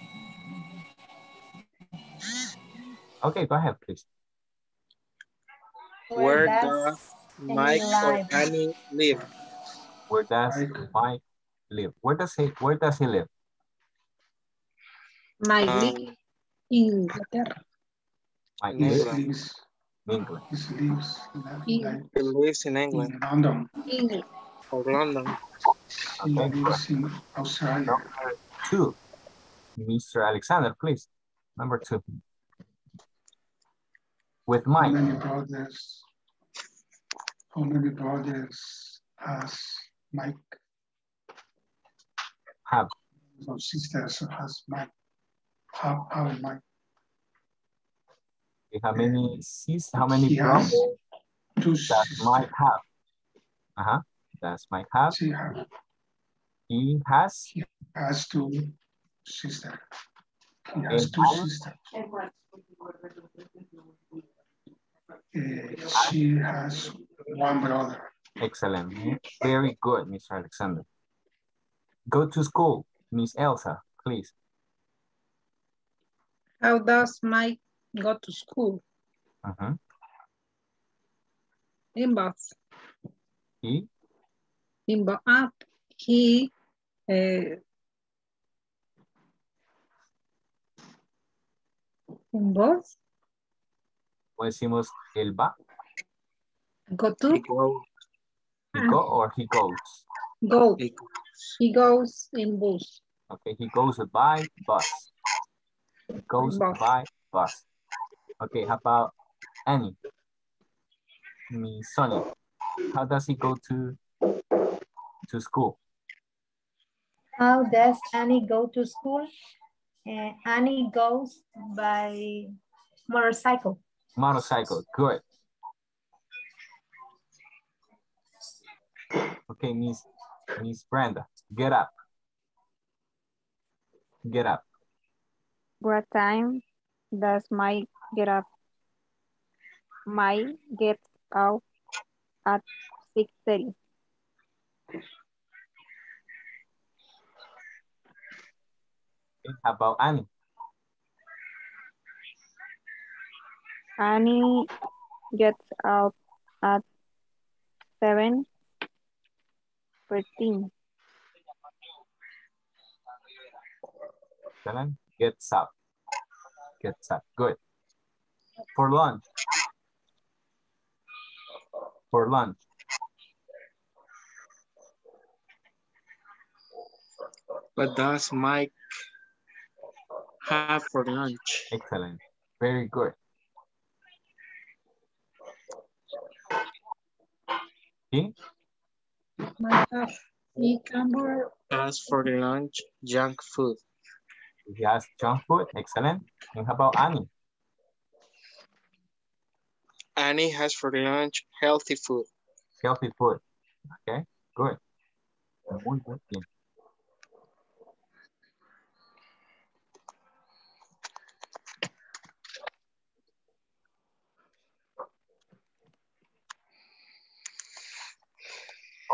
Okay, go ahead, please. Where does Mike or Annie live? Where does Mike live? Where does he live? Mike lives in Inglaterra. Mike lives in England. He lives in England. London. England. Or London. Okay. Australia. Number 2. Mr. Alexander, please. Number 2. With Mike. How many brothers has Mike? Have. So sisters has Mike. Have Mike. Okay, how many brothers does Mike have? Uh-huh. Does Mike have? He has 2. Sister. Yes, 2 sisters. She has 1 brother. Excellent. Very good, Mr. Alexander. Go to school, Miss Elsa, please. How does Mike go to school? Uh-huh. In bus. He? In bus. He... ¿En voz? ¿O decimos el va? ¿Go to? He go or he goes? Go. He goes in bus. Okay, he goes by bus. He goes by bus. Okay, how about Annie? Miss Sonia, how does he go to school? How does Annie go to school? Annie goes by motorcycle. Motorcycle, good. Okay, Miss Brenda, get up. Get up. What time does Mike get up? Mike gets out at 6:30. How about Annie? Annie gets out at 7:15. Seven gets up. Gets up. Good. For lunch. For lunch. What does Mike have for lunch? Excellent. Very good. Okay. As for lunch, junk food. He has junk food. Excellent. And how about Annie? Annie has for lunch healthy food. Healthy food. Okay, good. Muy bien.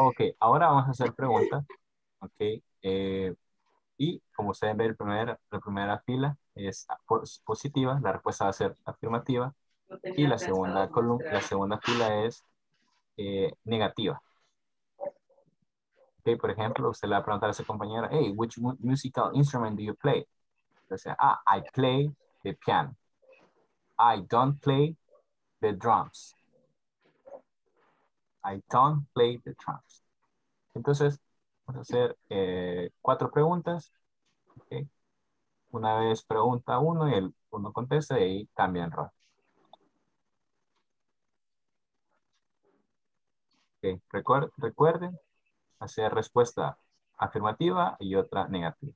Ok, ahora vamos a hacer preguntas. Ok, y como ustedes ven, la primera fila es positiva, la respuesta va a ser afirmativa. Y la segunda columna, la segunda fila es negativa. Okay, por ejemplo, usted le va a preguntar a su compañera, hey, which musical instrument do you play? Entonces, ah, I play the piano. I don't play the drums. I don't play the drums. Entonces, vamos a hacer 4 preguntas. Okay. Una vez pregunta uno y el uno contesta y ahí cambia el rol. Okay. Recuerden hacer respuesta afirmativa y otra negativa.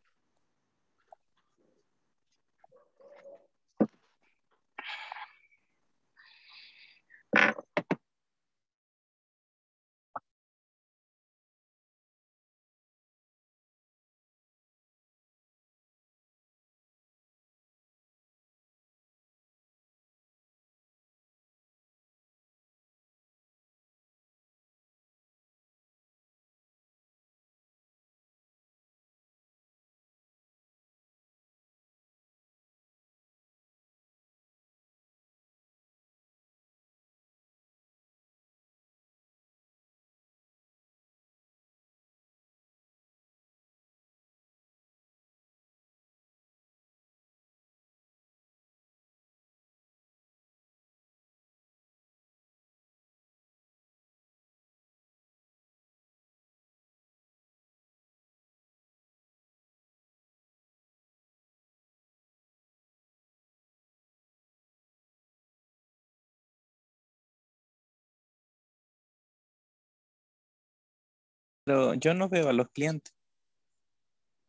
Pero yo no veo a los clientes.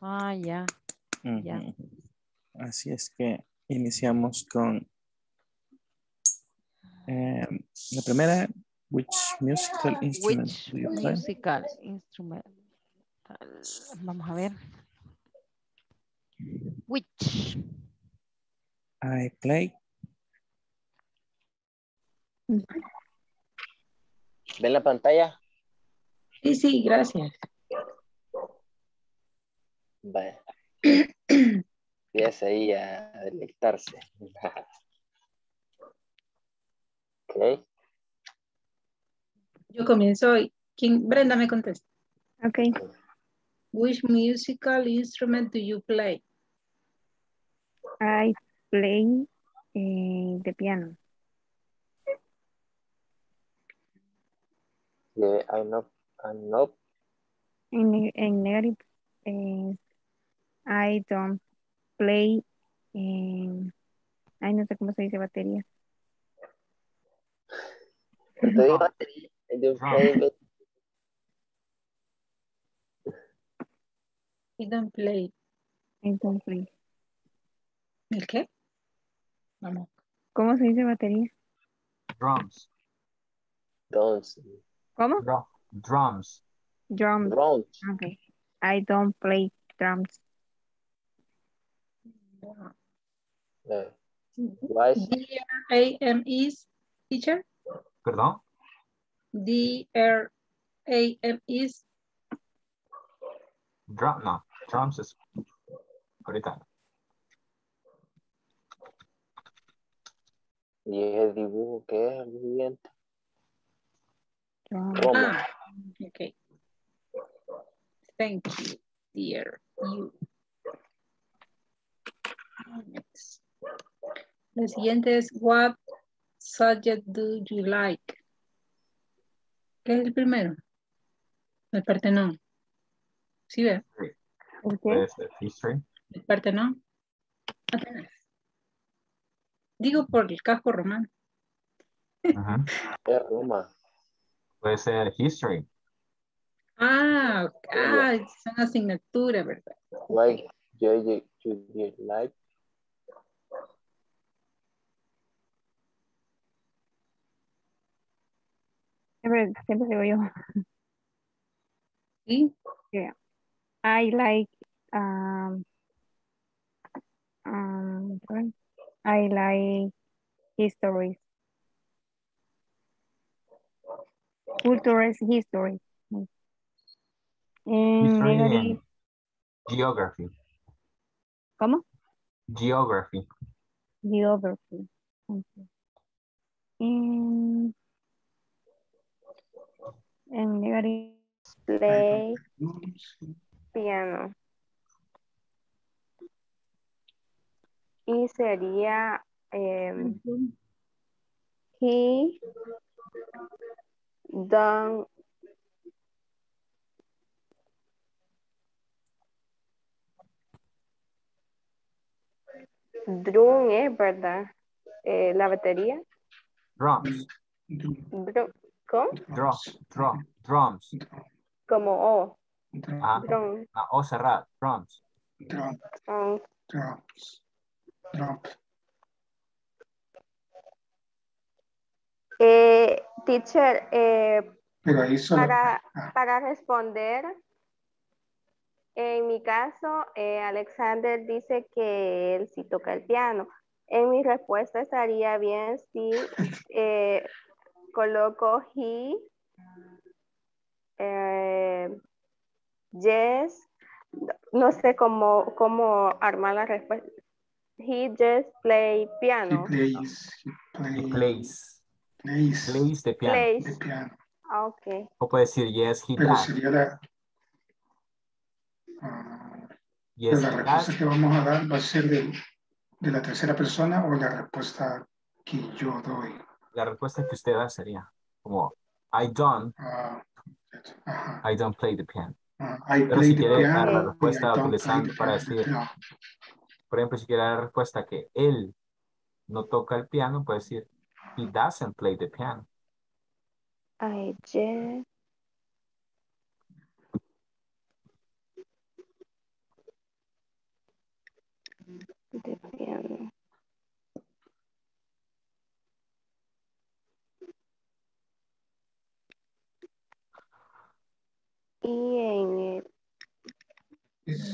Ah, ya. Ya. Así es que iniciamos con la primera. Which musical instrument do you play? Musical instrument. Vamos a ver. Which. I play. ¿Ven la pantalla? Sí, sí, gracias. Vale. Empieza ahí a deleitarse. Ok. Yo comienzo. ¿Quién? Brenda me contesta. Ok. Which musical instrument do you play? I play the piano. Yeah, I know. I'm not. In negative, I don't play. Ay, no sé cómo se dice batería. No. Batería. I don't play. I don't play. I don't play. ¿El qué? Vamos. ¿Cómo se dice batería? Drums. Drums. ¿Cómo? Drums. Drums. Drums. Okay. I don't play drums. No. Wise. DRAMEs, teacher? Perdón. DRAMEs. Drum, no. Drums is ahorita. Y el dibujo que es el siguiente. Ah, okay. Thank you, dear. You. Next. La siguiente es, what subject do you like? ¿Qué es el primero? El Partenón. ¿Sí ve? Sí. Okay. History. El Partenón. Atenas. Digo por el casco romano. Uh-huh. Es Roma. Puede ser history. Ah, okay. Es una asignatura, ¿verdad? Like, you like. Siempre digo yo. ¿Sí? Yeah. I like, I like history. Cultural history. History geography. ¿Cómo? Geography. Geography. Okay. And negative play piano. Y sería he don't drum, ¿verdad? La batería. Drums. ¿Cómo? Drums. Drums. Como O. Drum. O cerrado. Drums. Drums. Teacher, para responder, en mi caso, Alexander dice que él sí toca el piano. En mi respuesta estaría bien si coloco he, yes, no sé cómo armar la respuesta. He just play piano. He plays the piano. Okay. O puede decir yes, he plays. Sería la, yes, la respuesta does. Que vamos a dar va a ser de la tercera persona o la respuesta que yo doy. La respuesta que usted da sería como I don't. I don't play the piano. I pero play si the quiere piano, dar la respuesta utilizando para decir. No. Por ejemplo, si quiere dar la respuesta que él no toca el piano, puede decir, he doesn't play the piano. I just... the piano. Y en el...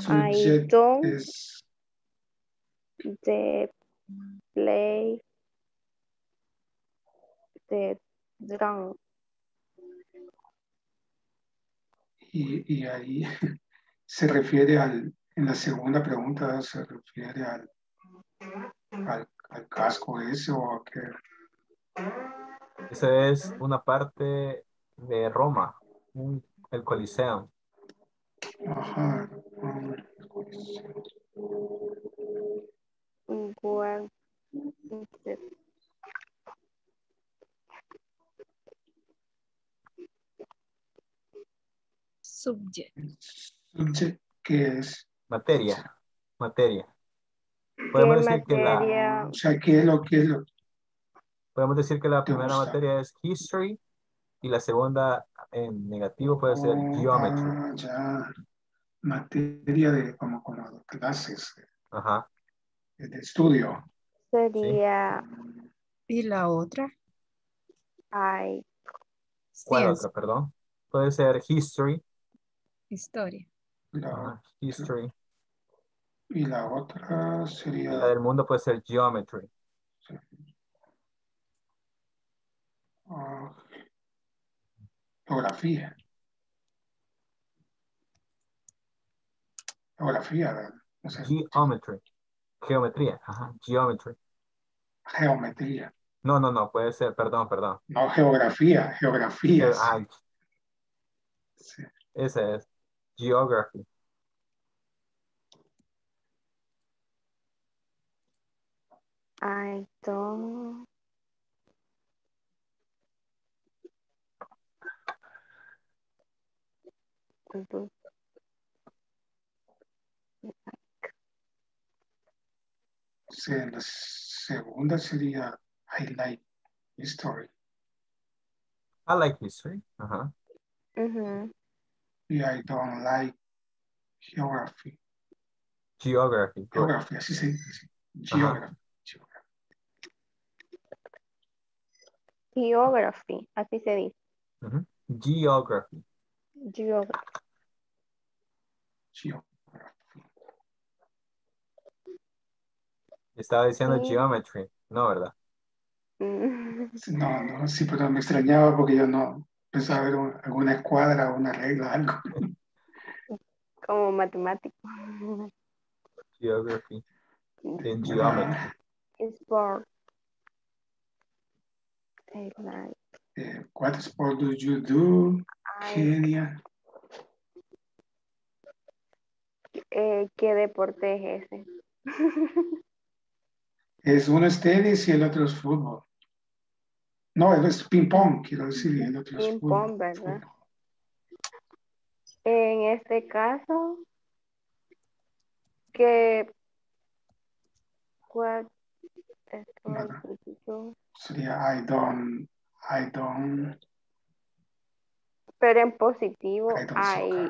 I don't... is... the play the drum. Y ahí se refiere al, en la segunda pregunta se refiere al casco ese o a qué. Esa es una parte de Roma, el Coliseo. Ajá, el Coliseo. Well, subject ¿qué es? Materia. Podemos decir materia? Que la, o sea, ¿qué es lo? Podemos decir que la primera materia es history y la segunda en negativo puede ser geometry. Ya. Materia de como clases. Ajá. De estudio. Sería. Sí. ¿Y la otra? Ay. ¿Cuál otra, perdón? Puede ser history Historia. History. Y la otra sería... La del mundo puede ser geometry. Sí. Geografía. Geografía. No sé. Geometry. Geometría. Ajá. Geometry. Geometría. No, no, no. Puede ser. Perdón, perdón. No, geografía. Geografía. Sí. Sí. Esa es. Geography. I don't. Sí, la segunda sería I like history. I like history. Ajá. Uh-huh. Y I don't like geography. Geography. Geography, así se dice. Geography. Geography, así se dice. Uh-huh. Geography. Geography. Geography. Estaba diciendo sí. Geometry, ¿no, verdad? No, no, sí, pero me extrañaba porque yo no pensaba ver alguna escuadra, una regla, algo. Como matemático. Geography. Then geometry. Sport. What sport do you do? Kenia. ¿Qué deporte es ese? Es uno es tenis y el otro es fútbol. No, el es ping pong, quiero decir, el otro es fútbol. Ping pong, ¿verdad? En este caso, que ¿cuál es el sería I don't. Pero en positivo, I.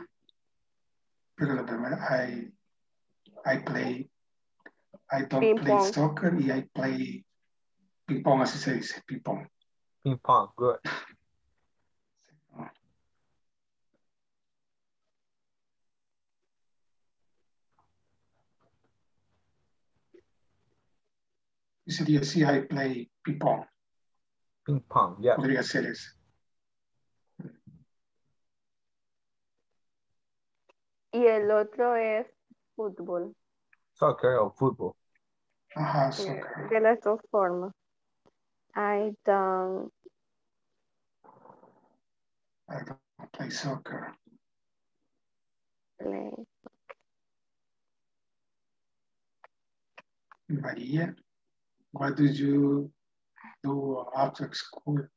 Pero la primera, I don't play soccer y I play ping pong, así se dice, ping pong. Ping pong, good. Y sería así, I play ping pong. Ping pong, yeah. Podría ser eso. Y el otro es fútbol. Soccer o fútbol. Ajá, soccer. De las dos formas. I don't play soccer. Play. María, what do you do after school?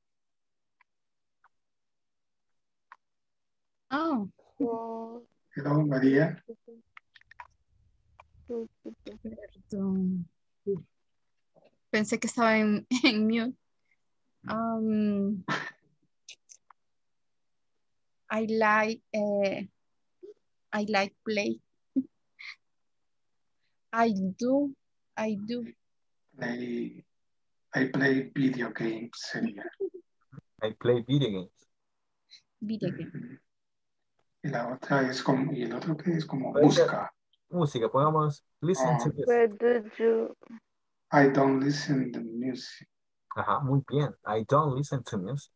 Oh. Well, hello, María. Perdón. Pensé que estaba en mute. I like play. I do. I play video games. I play video games. Video games. Y la otra es como, y el otro que es como música. Música, podemos listen to this. Where did you... I don't listen to music. Ajá, muy bien. I don't listen to music.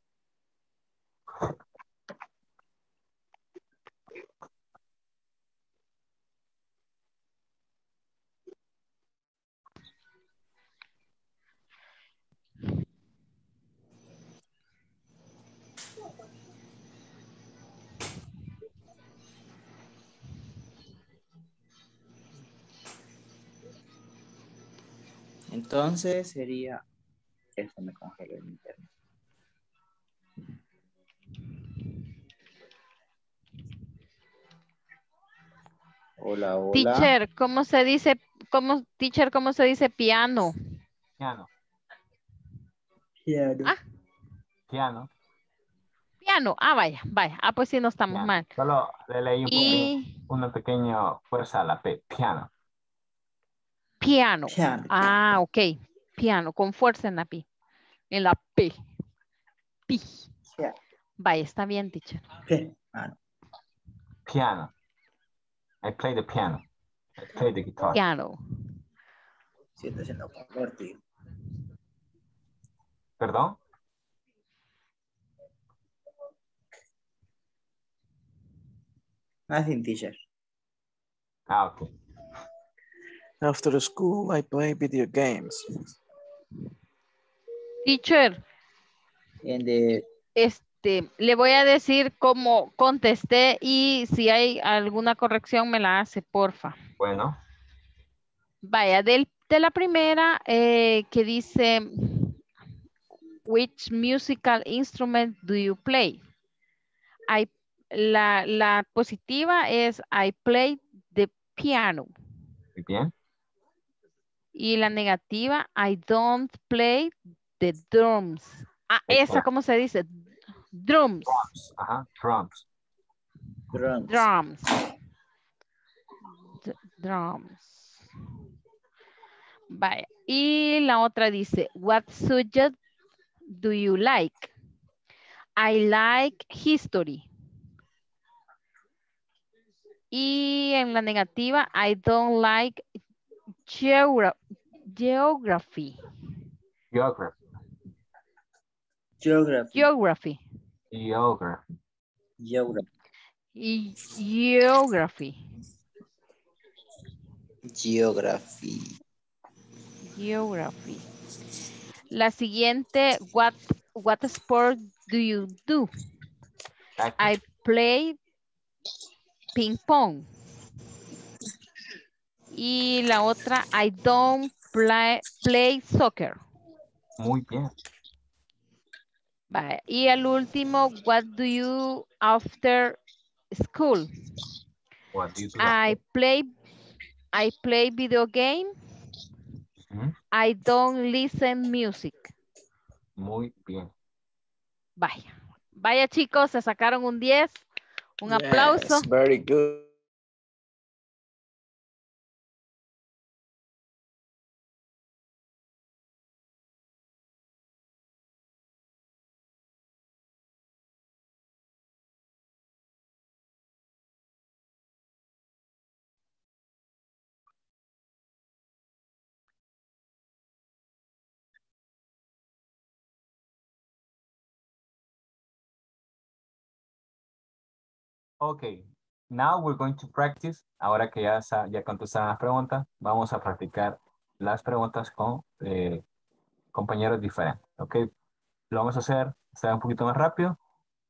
Entonces sería, esto me congeló el internet. Hola, hola. Teacher, ¿cómo se dice piano? Piano. Piano. Ah. Piano. Piano, ah, vaya. Ah, pues sí, no estamos piano. Mal. Solo le leí una pequeña fuerza a la P, piano. Piano. Ah, ok. Piano, con fuerza en la P. En la P. P. Yeah. Vaya, está bien, teacher. Piano. piano. I play the piano. I play the guitar. Piano. Perdón. Nothing, teacher. Ah, okay. After school, I play video games. Teacher. And the... le voy a decir cómo contesté y si hay alguna corrección me la hace, porfa. Bueno. Vaya, de la primera que dice, which musical instrument do you play? La positiva es I play the piano. Muy bien. Y la negativa, I don't play the drums. Ah, esa, ¿cómo se dice? Drums. Drums. Ajá, drums. Drums. Drums. Drums. Vaya. Y la otra dice, what subject do you like? I like history. Y en la negativa, I don't like geography. Geography. Geography. Geography. Geography. Geography. Geography. Geography. Geography. La siguiente, what sport do you do? I play ping pong. Y la otra, I don't play soccer. Muy bien. Vale. Y al último, what do you after school? What do you do? I play video game. Mm-hmm. I don't listen music. Muy bien. Vaya. Vaya chicos, se sacaron un 10. Un aplauso. Yes, very good. Okay, now we're going to practice. Ahora que ya contestaron las preguntas, vamos a practicar las preguntas con compañeros diferentes. Okay, lo vamos a hacer, será un poquito más rápido,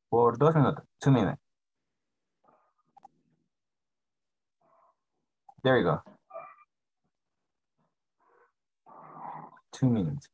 por 2 minutos. 2 minutes. There you go. 2 minutes.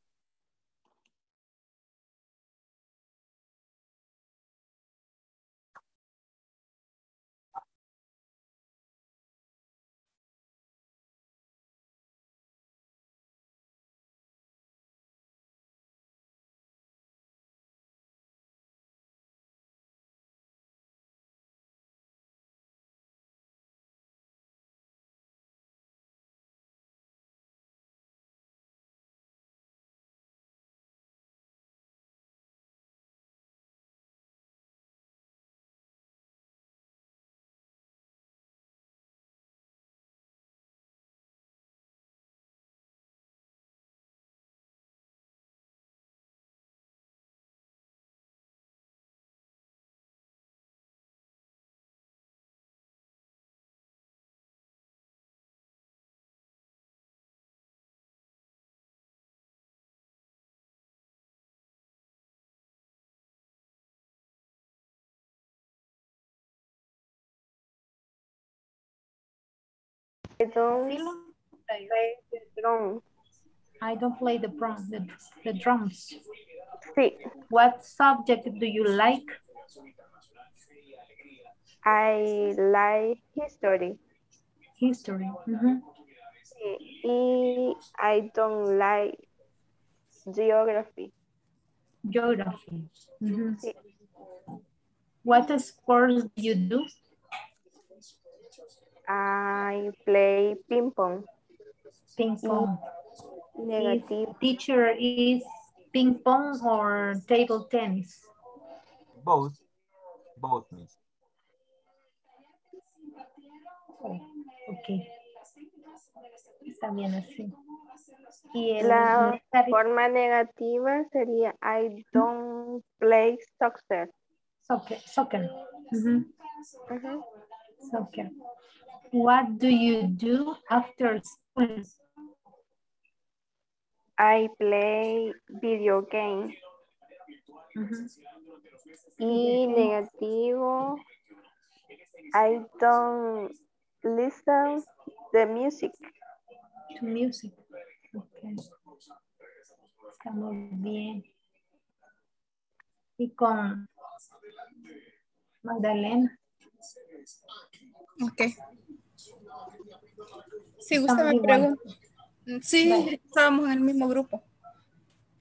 I don't play the drums. Sí. What subject do you like? I like history. History. Mm-hmm. Sí. I don't like geography. Geography. Mm-hmm. Sí. What sports do you do? I play ping pong. Ping pong. Negative. Teacher, is ping pong or table tennis? Both. Both, miss. Ok. Está bien así. Y la forma negativa sería I don't play soccer. Soccer. Uh-huh. Uh-huh. Soccer. What do you do after school? I play video games. Uh-huh. Y negativo, I don't listen the music. To music. Okay. Está muy bien. Y con Magdalena. Ok. Si gusta me pregunta. Sí, vale. Estábamos en el mismo grupo.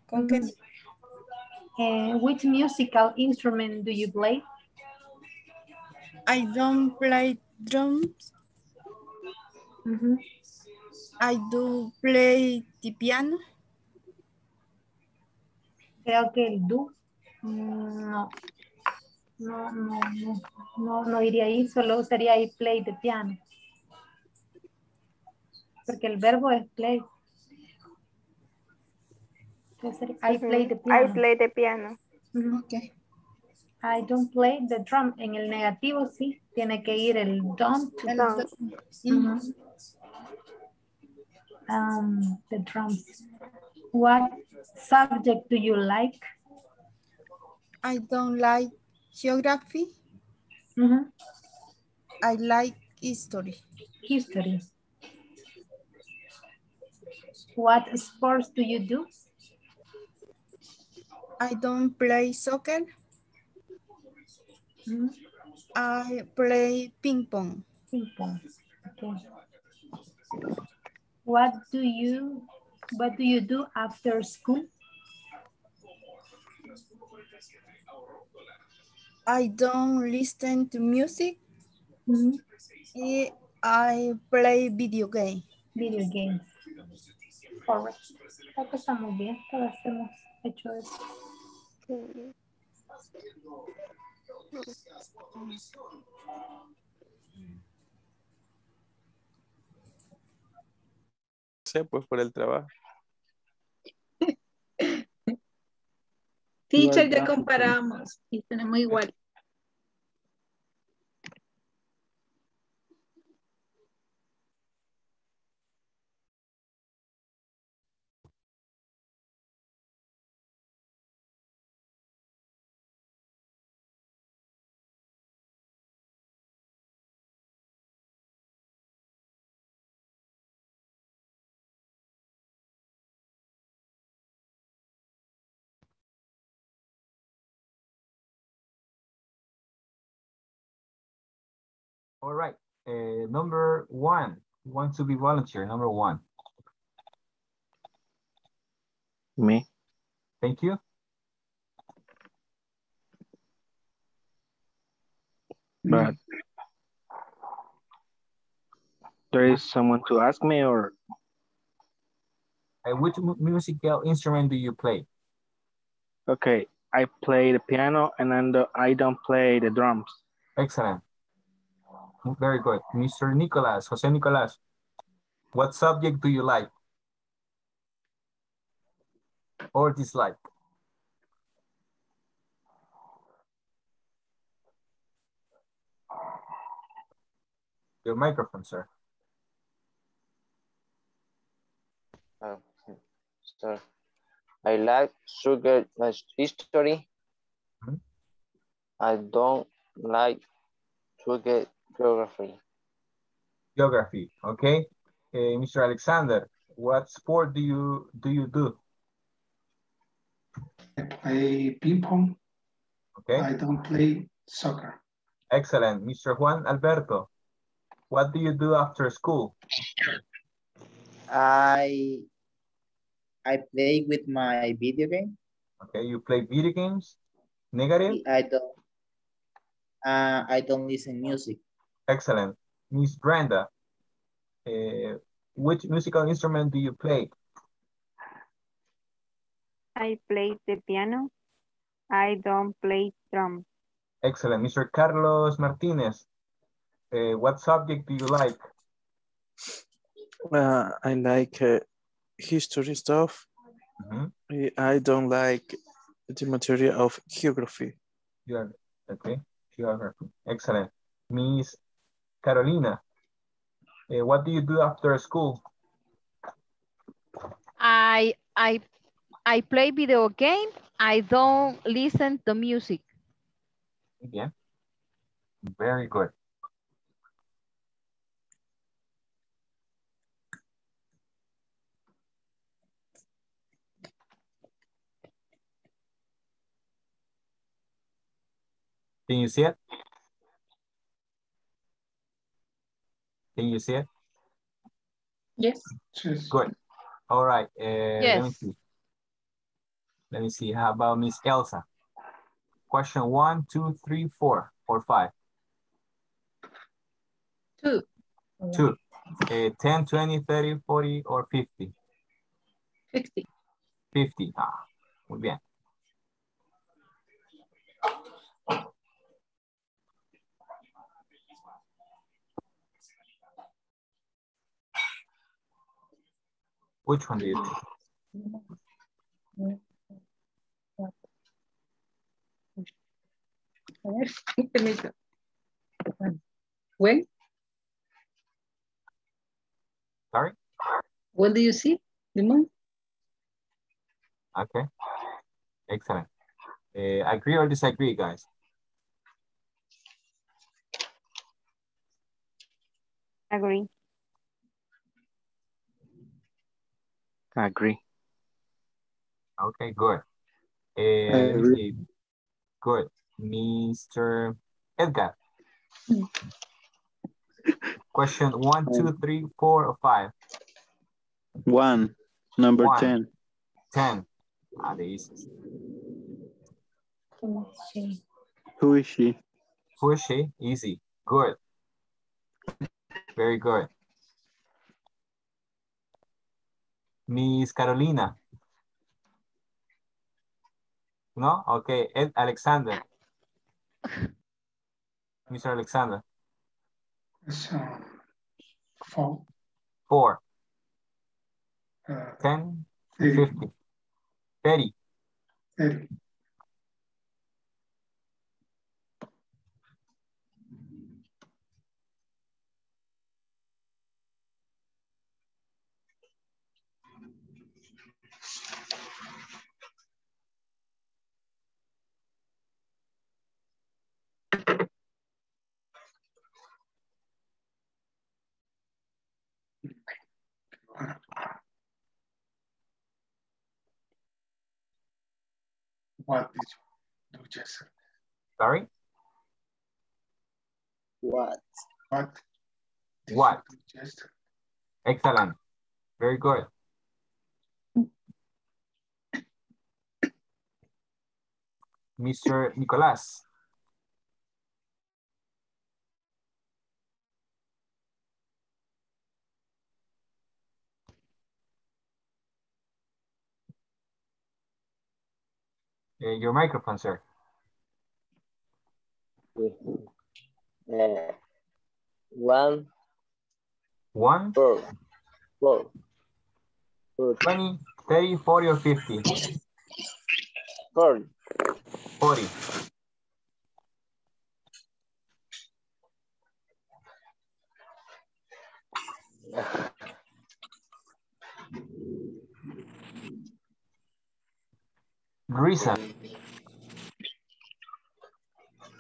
¿Con qué? Which musical instrument do you play? I don't play drums. Mm-hmm. I do play the piano. Creo que el do. No diría ahí, solo usaría ahí play the piano. Porque el verbo es play. Entonces, I play the piano. I play the piano. Mm-hmm. Okay. I don't play the drum. En el negativo sí, tiene que ir el don't. Mm-hmm. The drums. What subject do you like? I don't like geography. Mm-hmm. I like history. History. What sports do you do? I don't play soccer. Mm-hmm. I play ping pong. Ping pong. Okay. What do you do after school? I don't listen to music. Mm-hmm. I play video game. Video games. Correcto. Creo que está muy bien. Todas hemos hecho eso. Sí. Sí, pues por el trabajo. Teacher, ya comparamos y tenemos igual. All right, number one, you want to be volunteer, number one. Me. Thank you. But there is someone to ask me or? Which musical instrument do you play? Okay, I play the piano and I don't play the drums. Excellent. Very good. Mr. Nicolas, Jose Nicolas, what subject do you like or dislike? Your microphone, sir. Sir, I like sugar history. Mm-hmm. I don't like sugar. Geography, okay. Mr. Alexander, what sport do you do? I play ping pong. Okay. I don't play soccer. Excellent. Mr. Juan Alberto, what do you do after school? I play with my video game. Okay, you play video games? Negative? I don't listen music. Excellent. Miss Brenda, which musical instrument do you play? I play the piano. I don't play drum. Excellent. Mr. Carlos Martinez, What subject do you like? I like history stuff. Mm-hmm. I don't like the material of geography. Yeah, okay, geography. Excellent. Miss Carolina, what do you do after school? I play video game. I don't listen to music. Yeah, very good. Can you see it? Can you see it? Yes. Good. All right. Yes. Let me see. Let me see. How about Miss Elsa? Question 1, 2, 3, 4, or 5? 2. 2. 10, 20, 30, 40, or 50? 50. 50. Ah, muy bien. Which one do you think? When? Sorry? When do you see the moon? Okay. Excellent. Agree or disagree, guys? Agree. I agree. Okay, good. Good. Mr. Edgar. Question 1, 2, 3, 4, or 5? 1. Number 1. 10. 10. Ah, the easiest. Who is she? Who is she? Easy. Good. Very good. Miss Carolina. No? Okay. Alexander. Mr. Alexander. 4. 4. 10. 50. 30. 30. What did you do, Jessica? Sorry? What? What? What? Excellent. Very good. Mr. Nicolas. Your microphone, sir. One. 4. 20, 30, 40, or 50? 40. 40. Reason.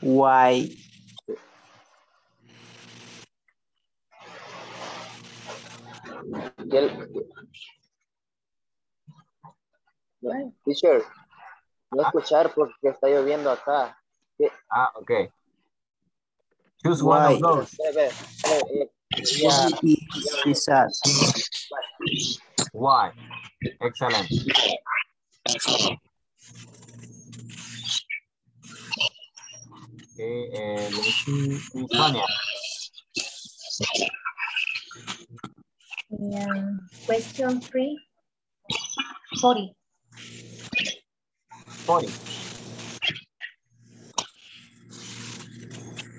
Why? Teacher, no escuchar porque está lloviendo acá. Ah, ok. Choose one of those. Why? Excellent. Okay, let me see, Sonia. Question 3. 40. 40.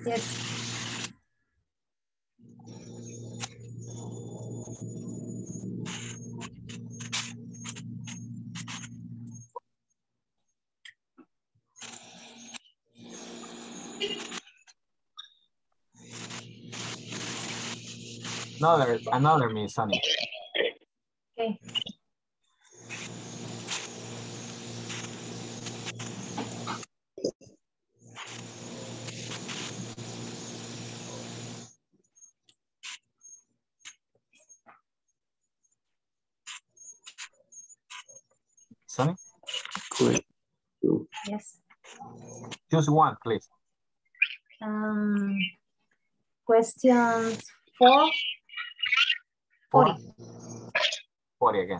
Yes. Another me, Sonny. Okay. Sonny? Cool. Yes. Choose one, please. Question 4. 40 again.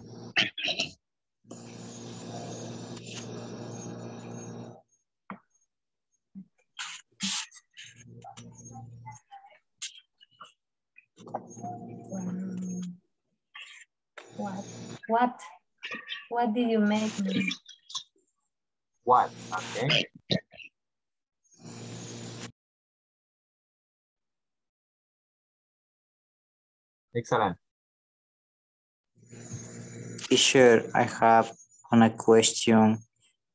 What did you make me? What? Okay. Excellent. Teacher, I have una cuestión.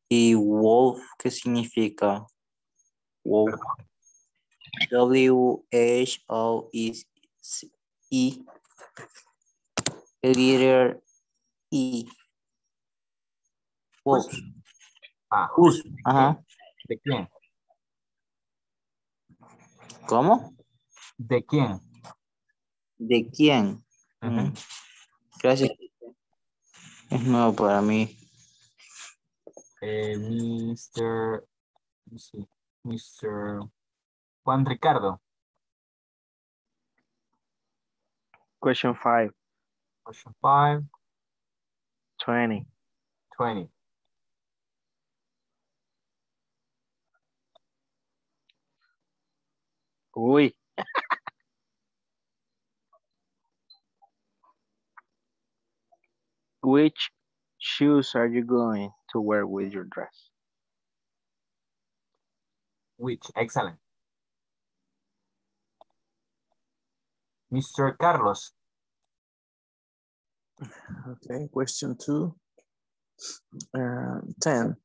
¿Y wolf qué significa? Wolf. W-H-O-E. Letter E. Wolf. Ah, wolf. Ajá. ¿De quién? ¿Cómo? ¿De quién? ¿De quién? Uh-huh. Gracias. Es nuevo para mí. Mr. Juan Ricardo. Question 5. Question 5. 20. Uy. Which shoes are you going to wear with your dress? Which, excellent. Mr. Carlos. Okay, question 2. 10.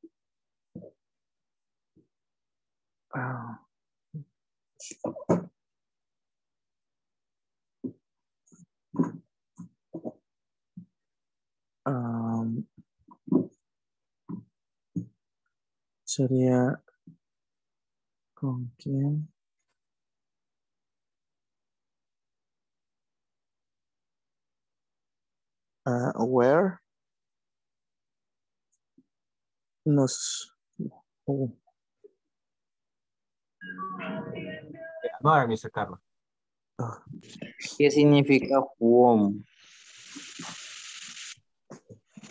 Sería ¿con quién? Where? Nos... Oh. No, Mr. Carlos. ¿Qué significa whom?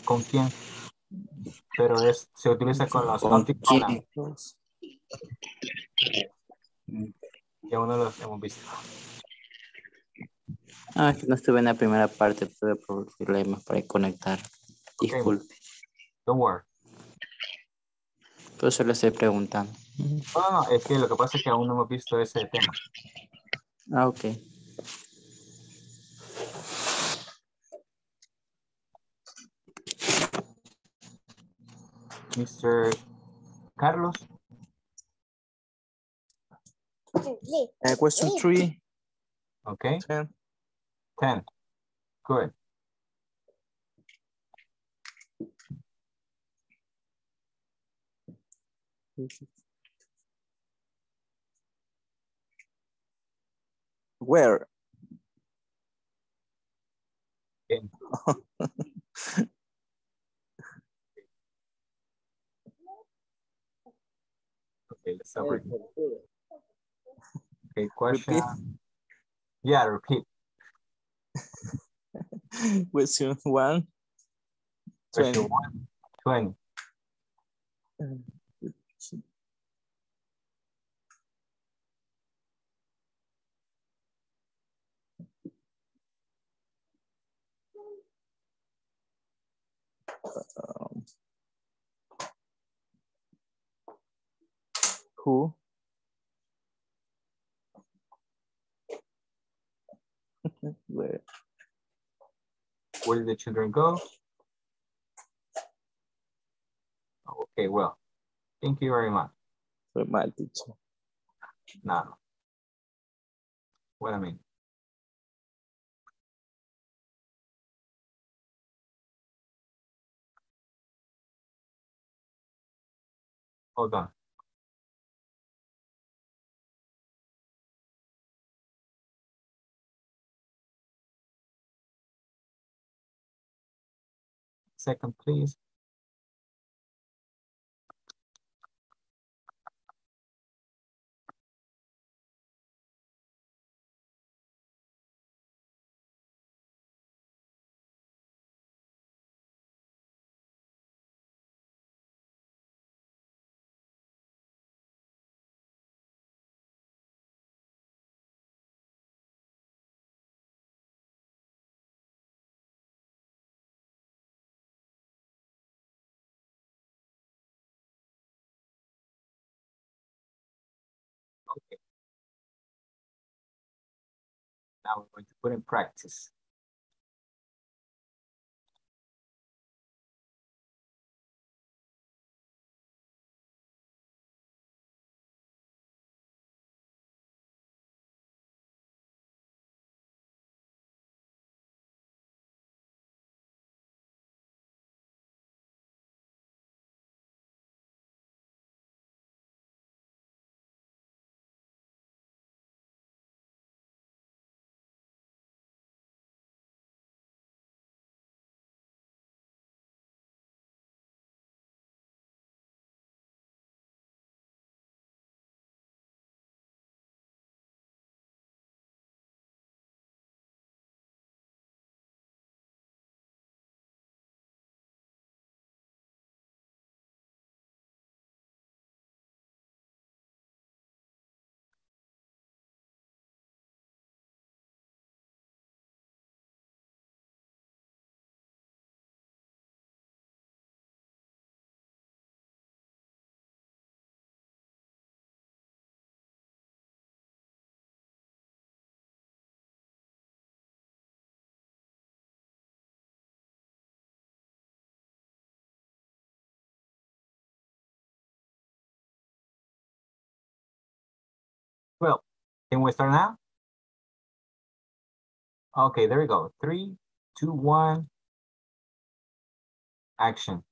¿Con quién? Pero es, se utiliza con los conticulados. Ya uno los hemos visto. Ah, no estuve en la primera parte, tuve problemas para conectar. Disculpe. Okay. Don't worry. Pero solo estoy preguntando. No, es que lo que pasa es que aún no hemos visto ese tema. Ah, ok. Mr. Carlos. Question 3. Okay. 10. Good. Where? Okay. Okay, let's start. Okay, question. Repeat. Yeah, repeat. Question 1. 20. Question 1. 20. Who? Where? Where did the children go? Okay, well, thank you very much. Nada. What I mean. Hold on. Second, please. Okay. Now we're going to put in practice. Well, can we start now? Okay, there we go. 3, 2, 1, action.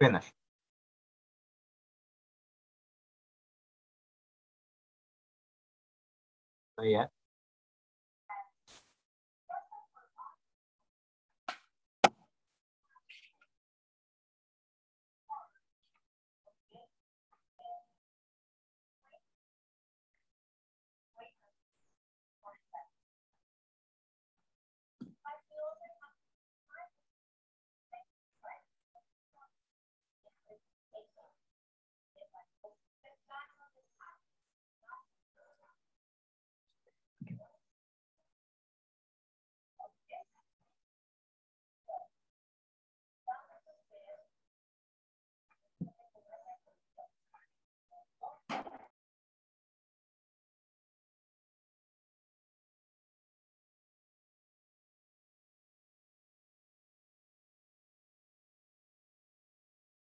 Finish. Not yet.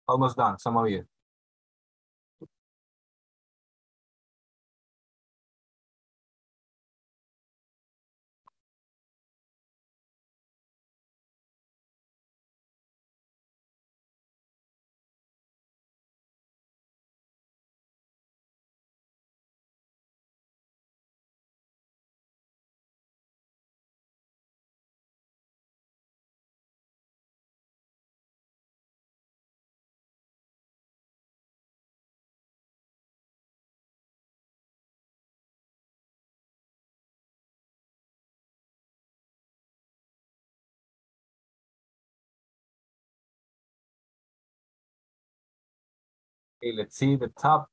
Almost done, some of you. Okay, let's see the top.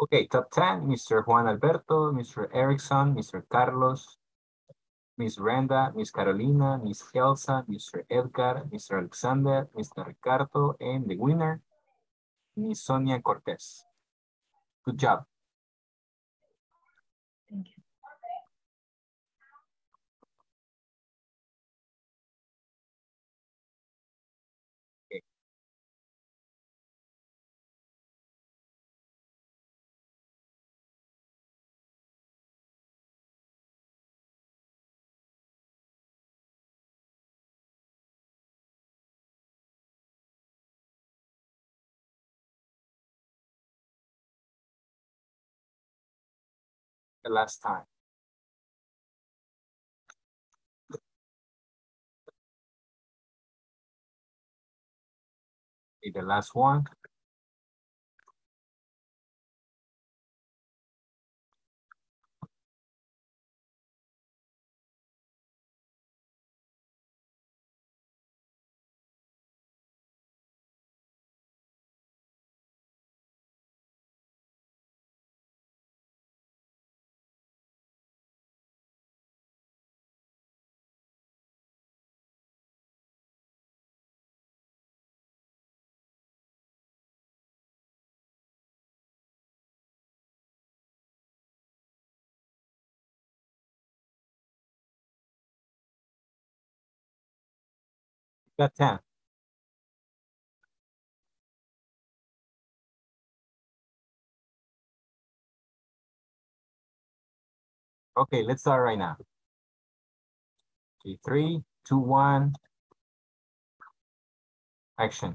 Okay, top 10, Mr. Juan Alberto, Mr. Erickson, Mr. Carlos, Ms. Brenda, Ms. Carolina, Ms. Elsa, Mr. Edgar, Mr. Alexander, Mr. Ricardo, and the winner, Ms. Sonia Cortez. Good job. Thank you. Okay. The last time. Okay, the last one. Got 10. Okay, let's start right now. Okay, 3, 2, 1. Action.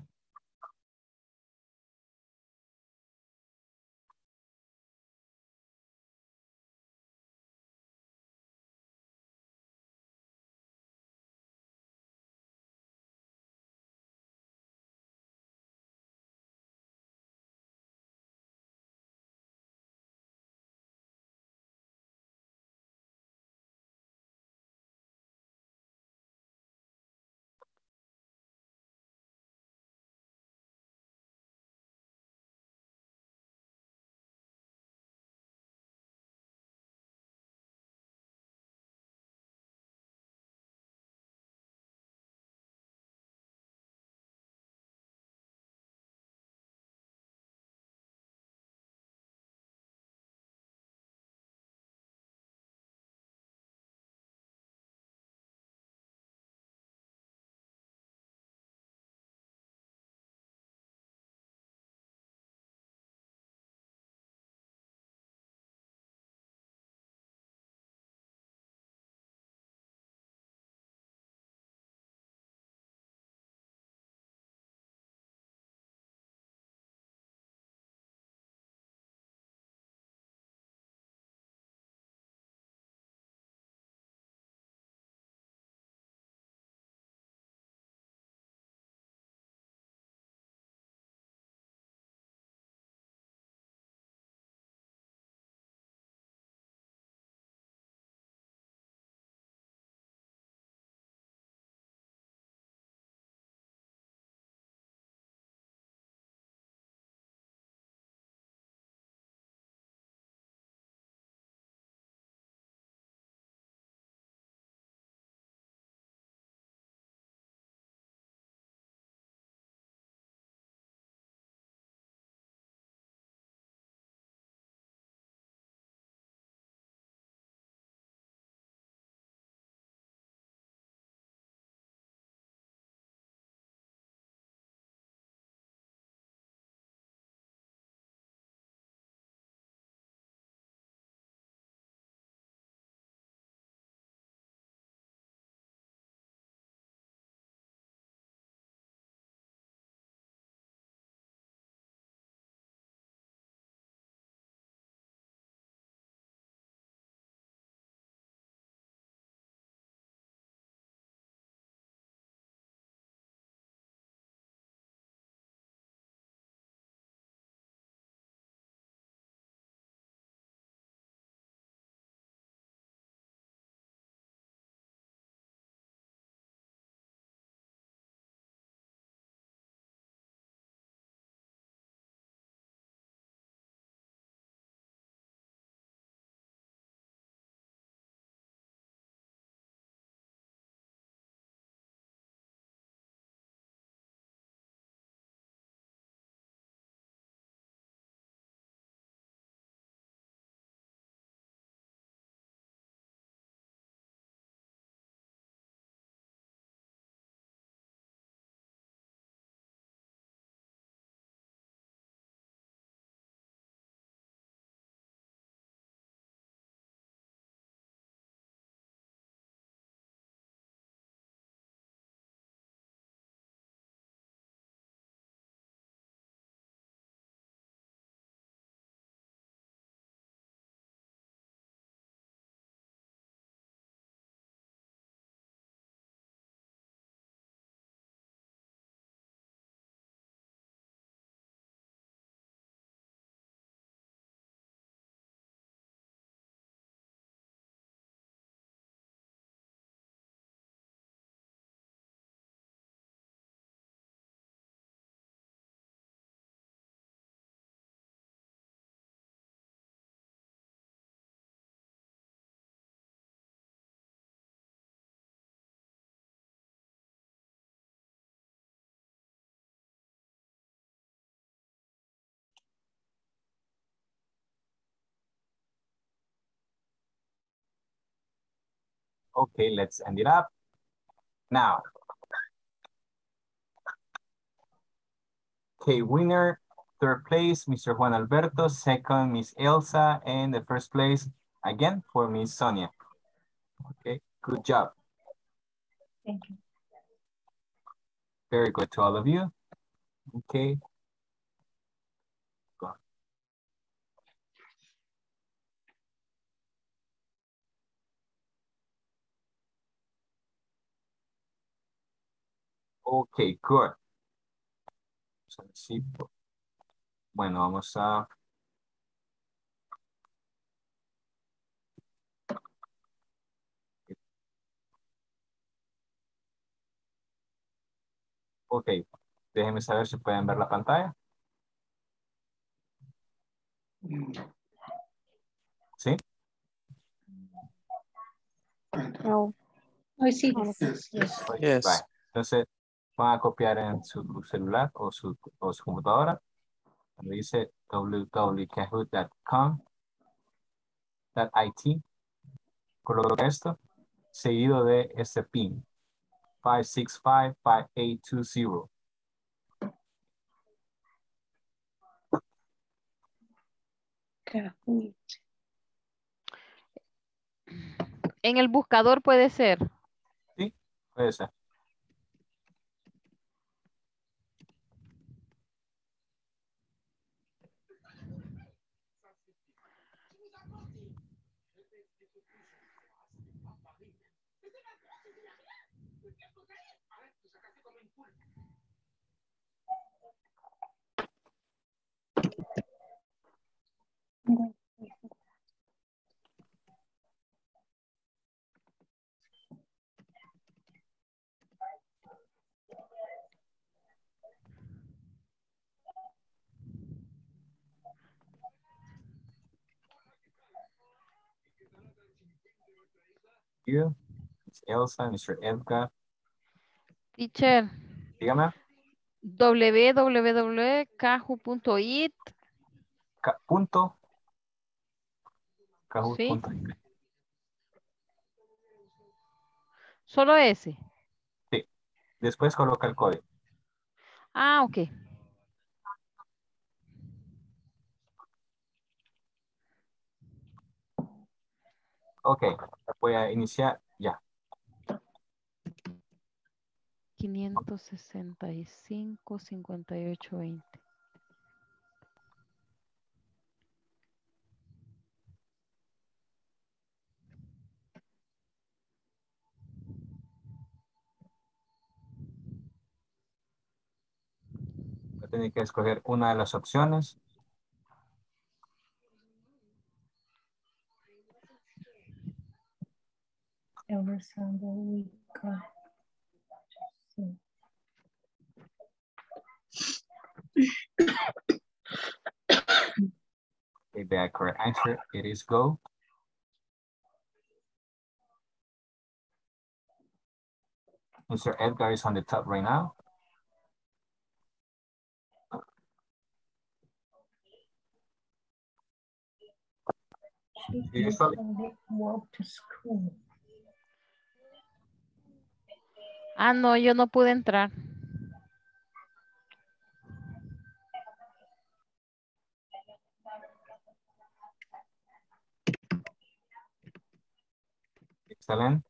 Okay, let's end it up now. Okay, winner, third place, Mr. Juan Alberto, second, Miss Elsa, and the first place, again, for Miss Sonia. Okay, good job. Thank you. Very good to all of you. Okay. Okay, good. Bueno, vamos a... Ok, déjenme saber si pueden ver la pantalla. ¿Sí? No. Hoy sí. Entonces, van a copiar en su celular o su computadora. Cuando dice www.kahoot.com.it, coloca esto, seguido de este pin. 5655820. En el buscador puede ser. Sí, puede ser. You, Ms. Elsa, Mr. Edgar. Teacher. Dígame. www.kahoot.it. Punto. Kahoot. Sí. Punto. Solo ese. Sí. Después coloca el código. Ah, ok. Ok, voy a iniciar ya. 565-58-20. Va a tener que escoger una de las opciones. Every Sunday we come. Okay, the correct answer, it is go. Mr. Edgar is on the top right now. She walk to school. Ah, no, yo no pude entrar. Excelente.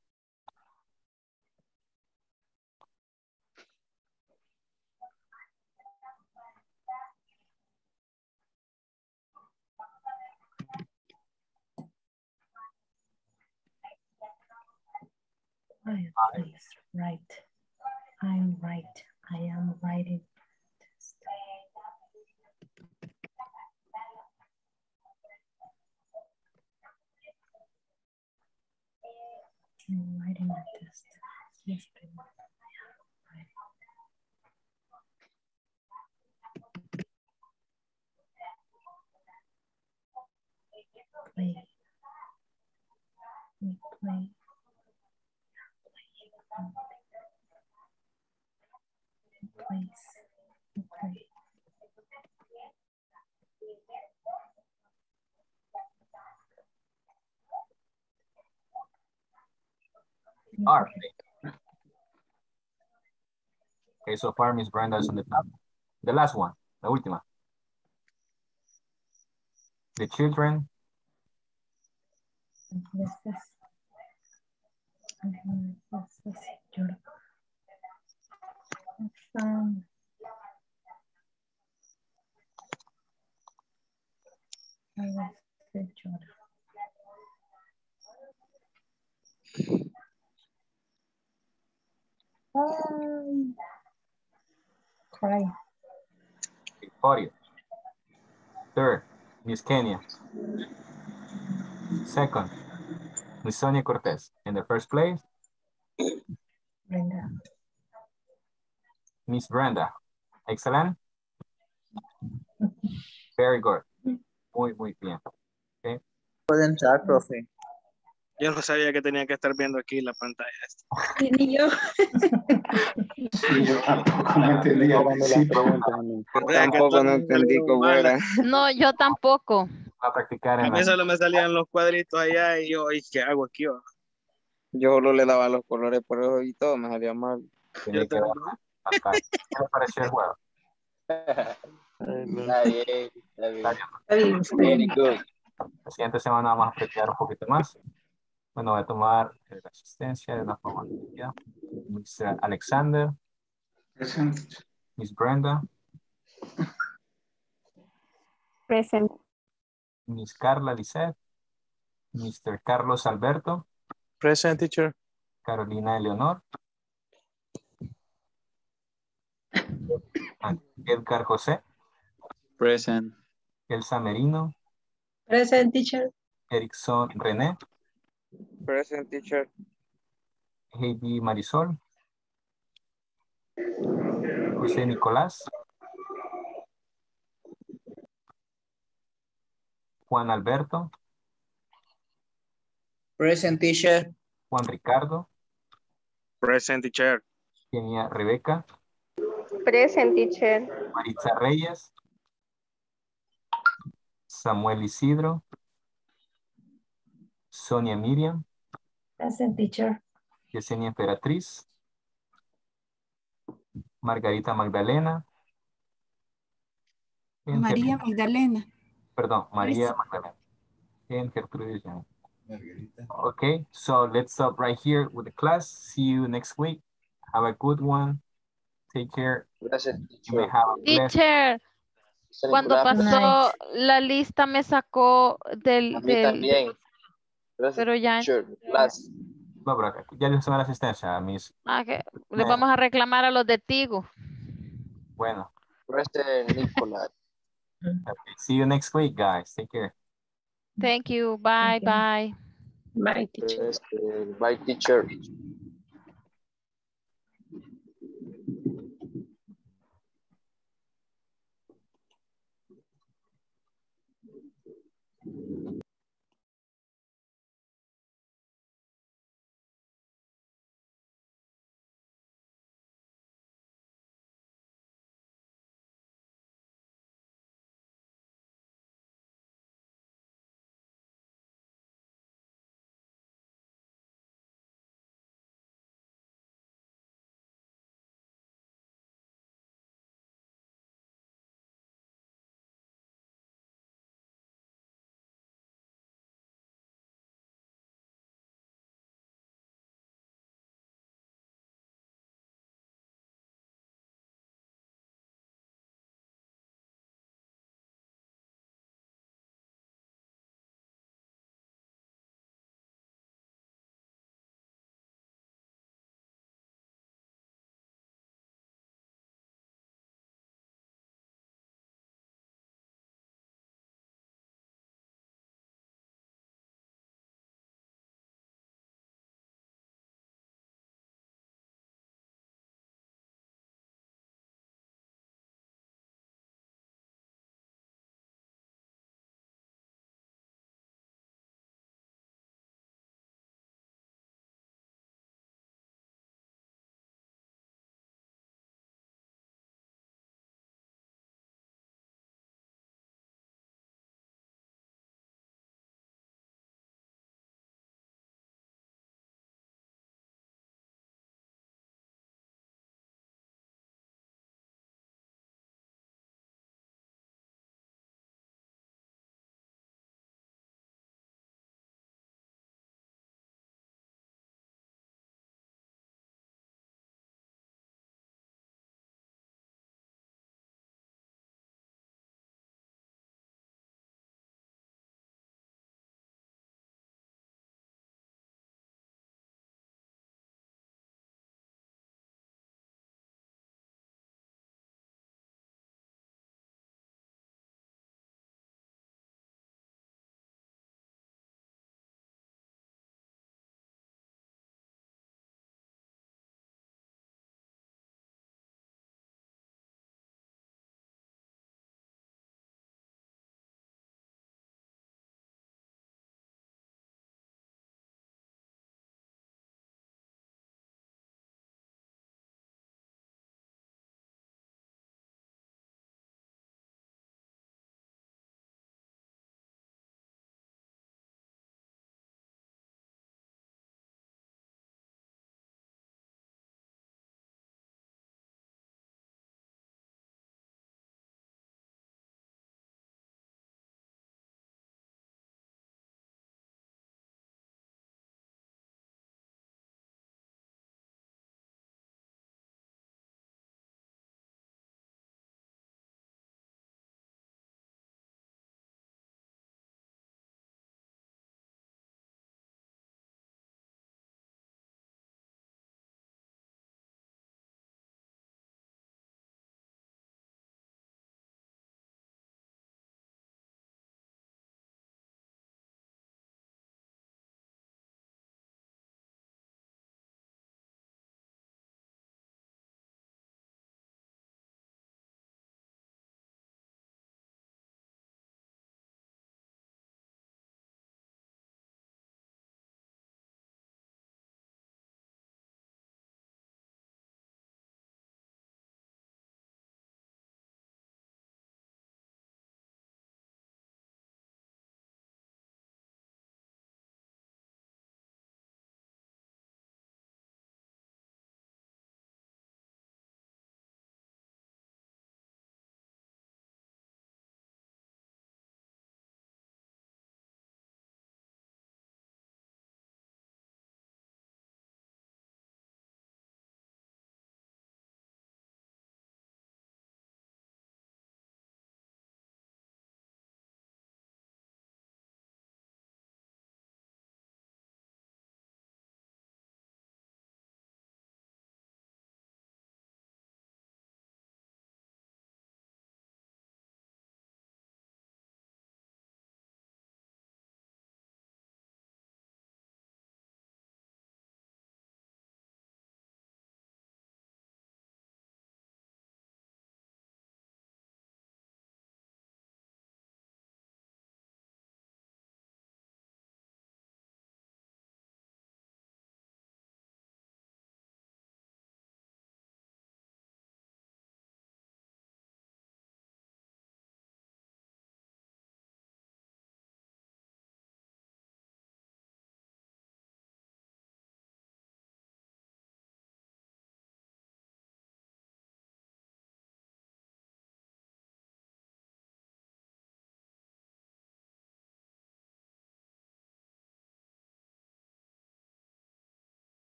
Right. I'm right. I am writing. I'm writing a test. Yes, play. We play. Place. Okay. are they? Okay, so far Miss Brenda is on the top. The last one, la última. The children. Cry. Victoria. Third, Miss Kenia. Second, Miss Sonia Cortez. In the first place, Brenda. Miss Brenda. Excellent. Very good. Muy bien. Okay. Pueden entrar, profe. Yo no sabía que tenía que estar viendo aquí la pantalla. Sí, ni yo. Sí, yo tampoco no entendí cuando las preguntas. Tampoco no entendí cómo era. No, yo tampoco. A practicar. A mí solo me salían los cuadritos allá y yo, ¿y qué hago aquí? Oh? Yo solo le daba los colores por eso y todo, me salía mal. Tenía que darle. ¿Qué le pareció el juego? Está bien. Very good. La siguiente semana vamos a practicar un poquito más. Bueno, voy a tomar la asistencia de la forma ya. Miss Alexander. Present. Miss Brenda. Present. Miss Carla Lisset. Mr. Carlos Alberto. Present, teacher. Carolina Eleonor. Edgar José. Present. Elsa Merino. Present, teacher. Erickson René. Present, teacher. Heidi Marisol. José Nicolás. Juan Alberto. Present, teacher. Juan Ricardo. Present, teacher. Kenia Rebeca. Present, teacher. Maritza Reyes. Samuel Isidro. Sonia Miriam. Present, teacher. Yesenia Emperatriz. Margarita Magdalena. María Magdalena. Perdón, María Magdalena. And Gertrude. Margarita. Okay, so let's stop right here with the class. See you next week. Have a good one. Take care. Gracias, teacher. Teacher, cuando pasó la lista me sacó del también. Gracias, pero ya. Teacher, no, pero ya les tomé la asistencia a mis. Okay. Les vamos a reclamar a los de Tigo. Bueno. Gracias, Nicolás. Okay. See you next week, guys. Take care. Thank you. Bye, bye. Bye, teacher. Bye, teacher.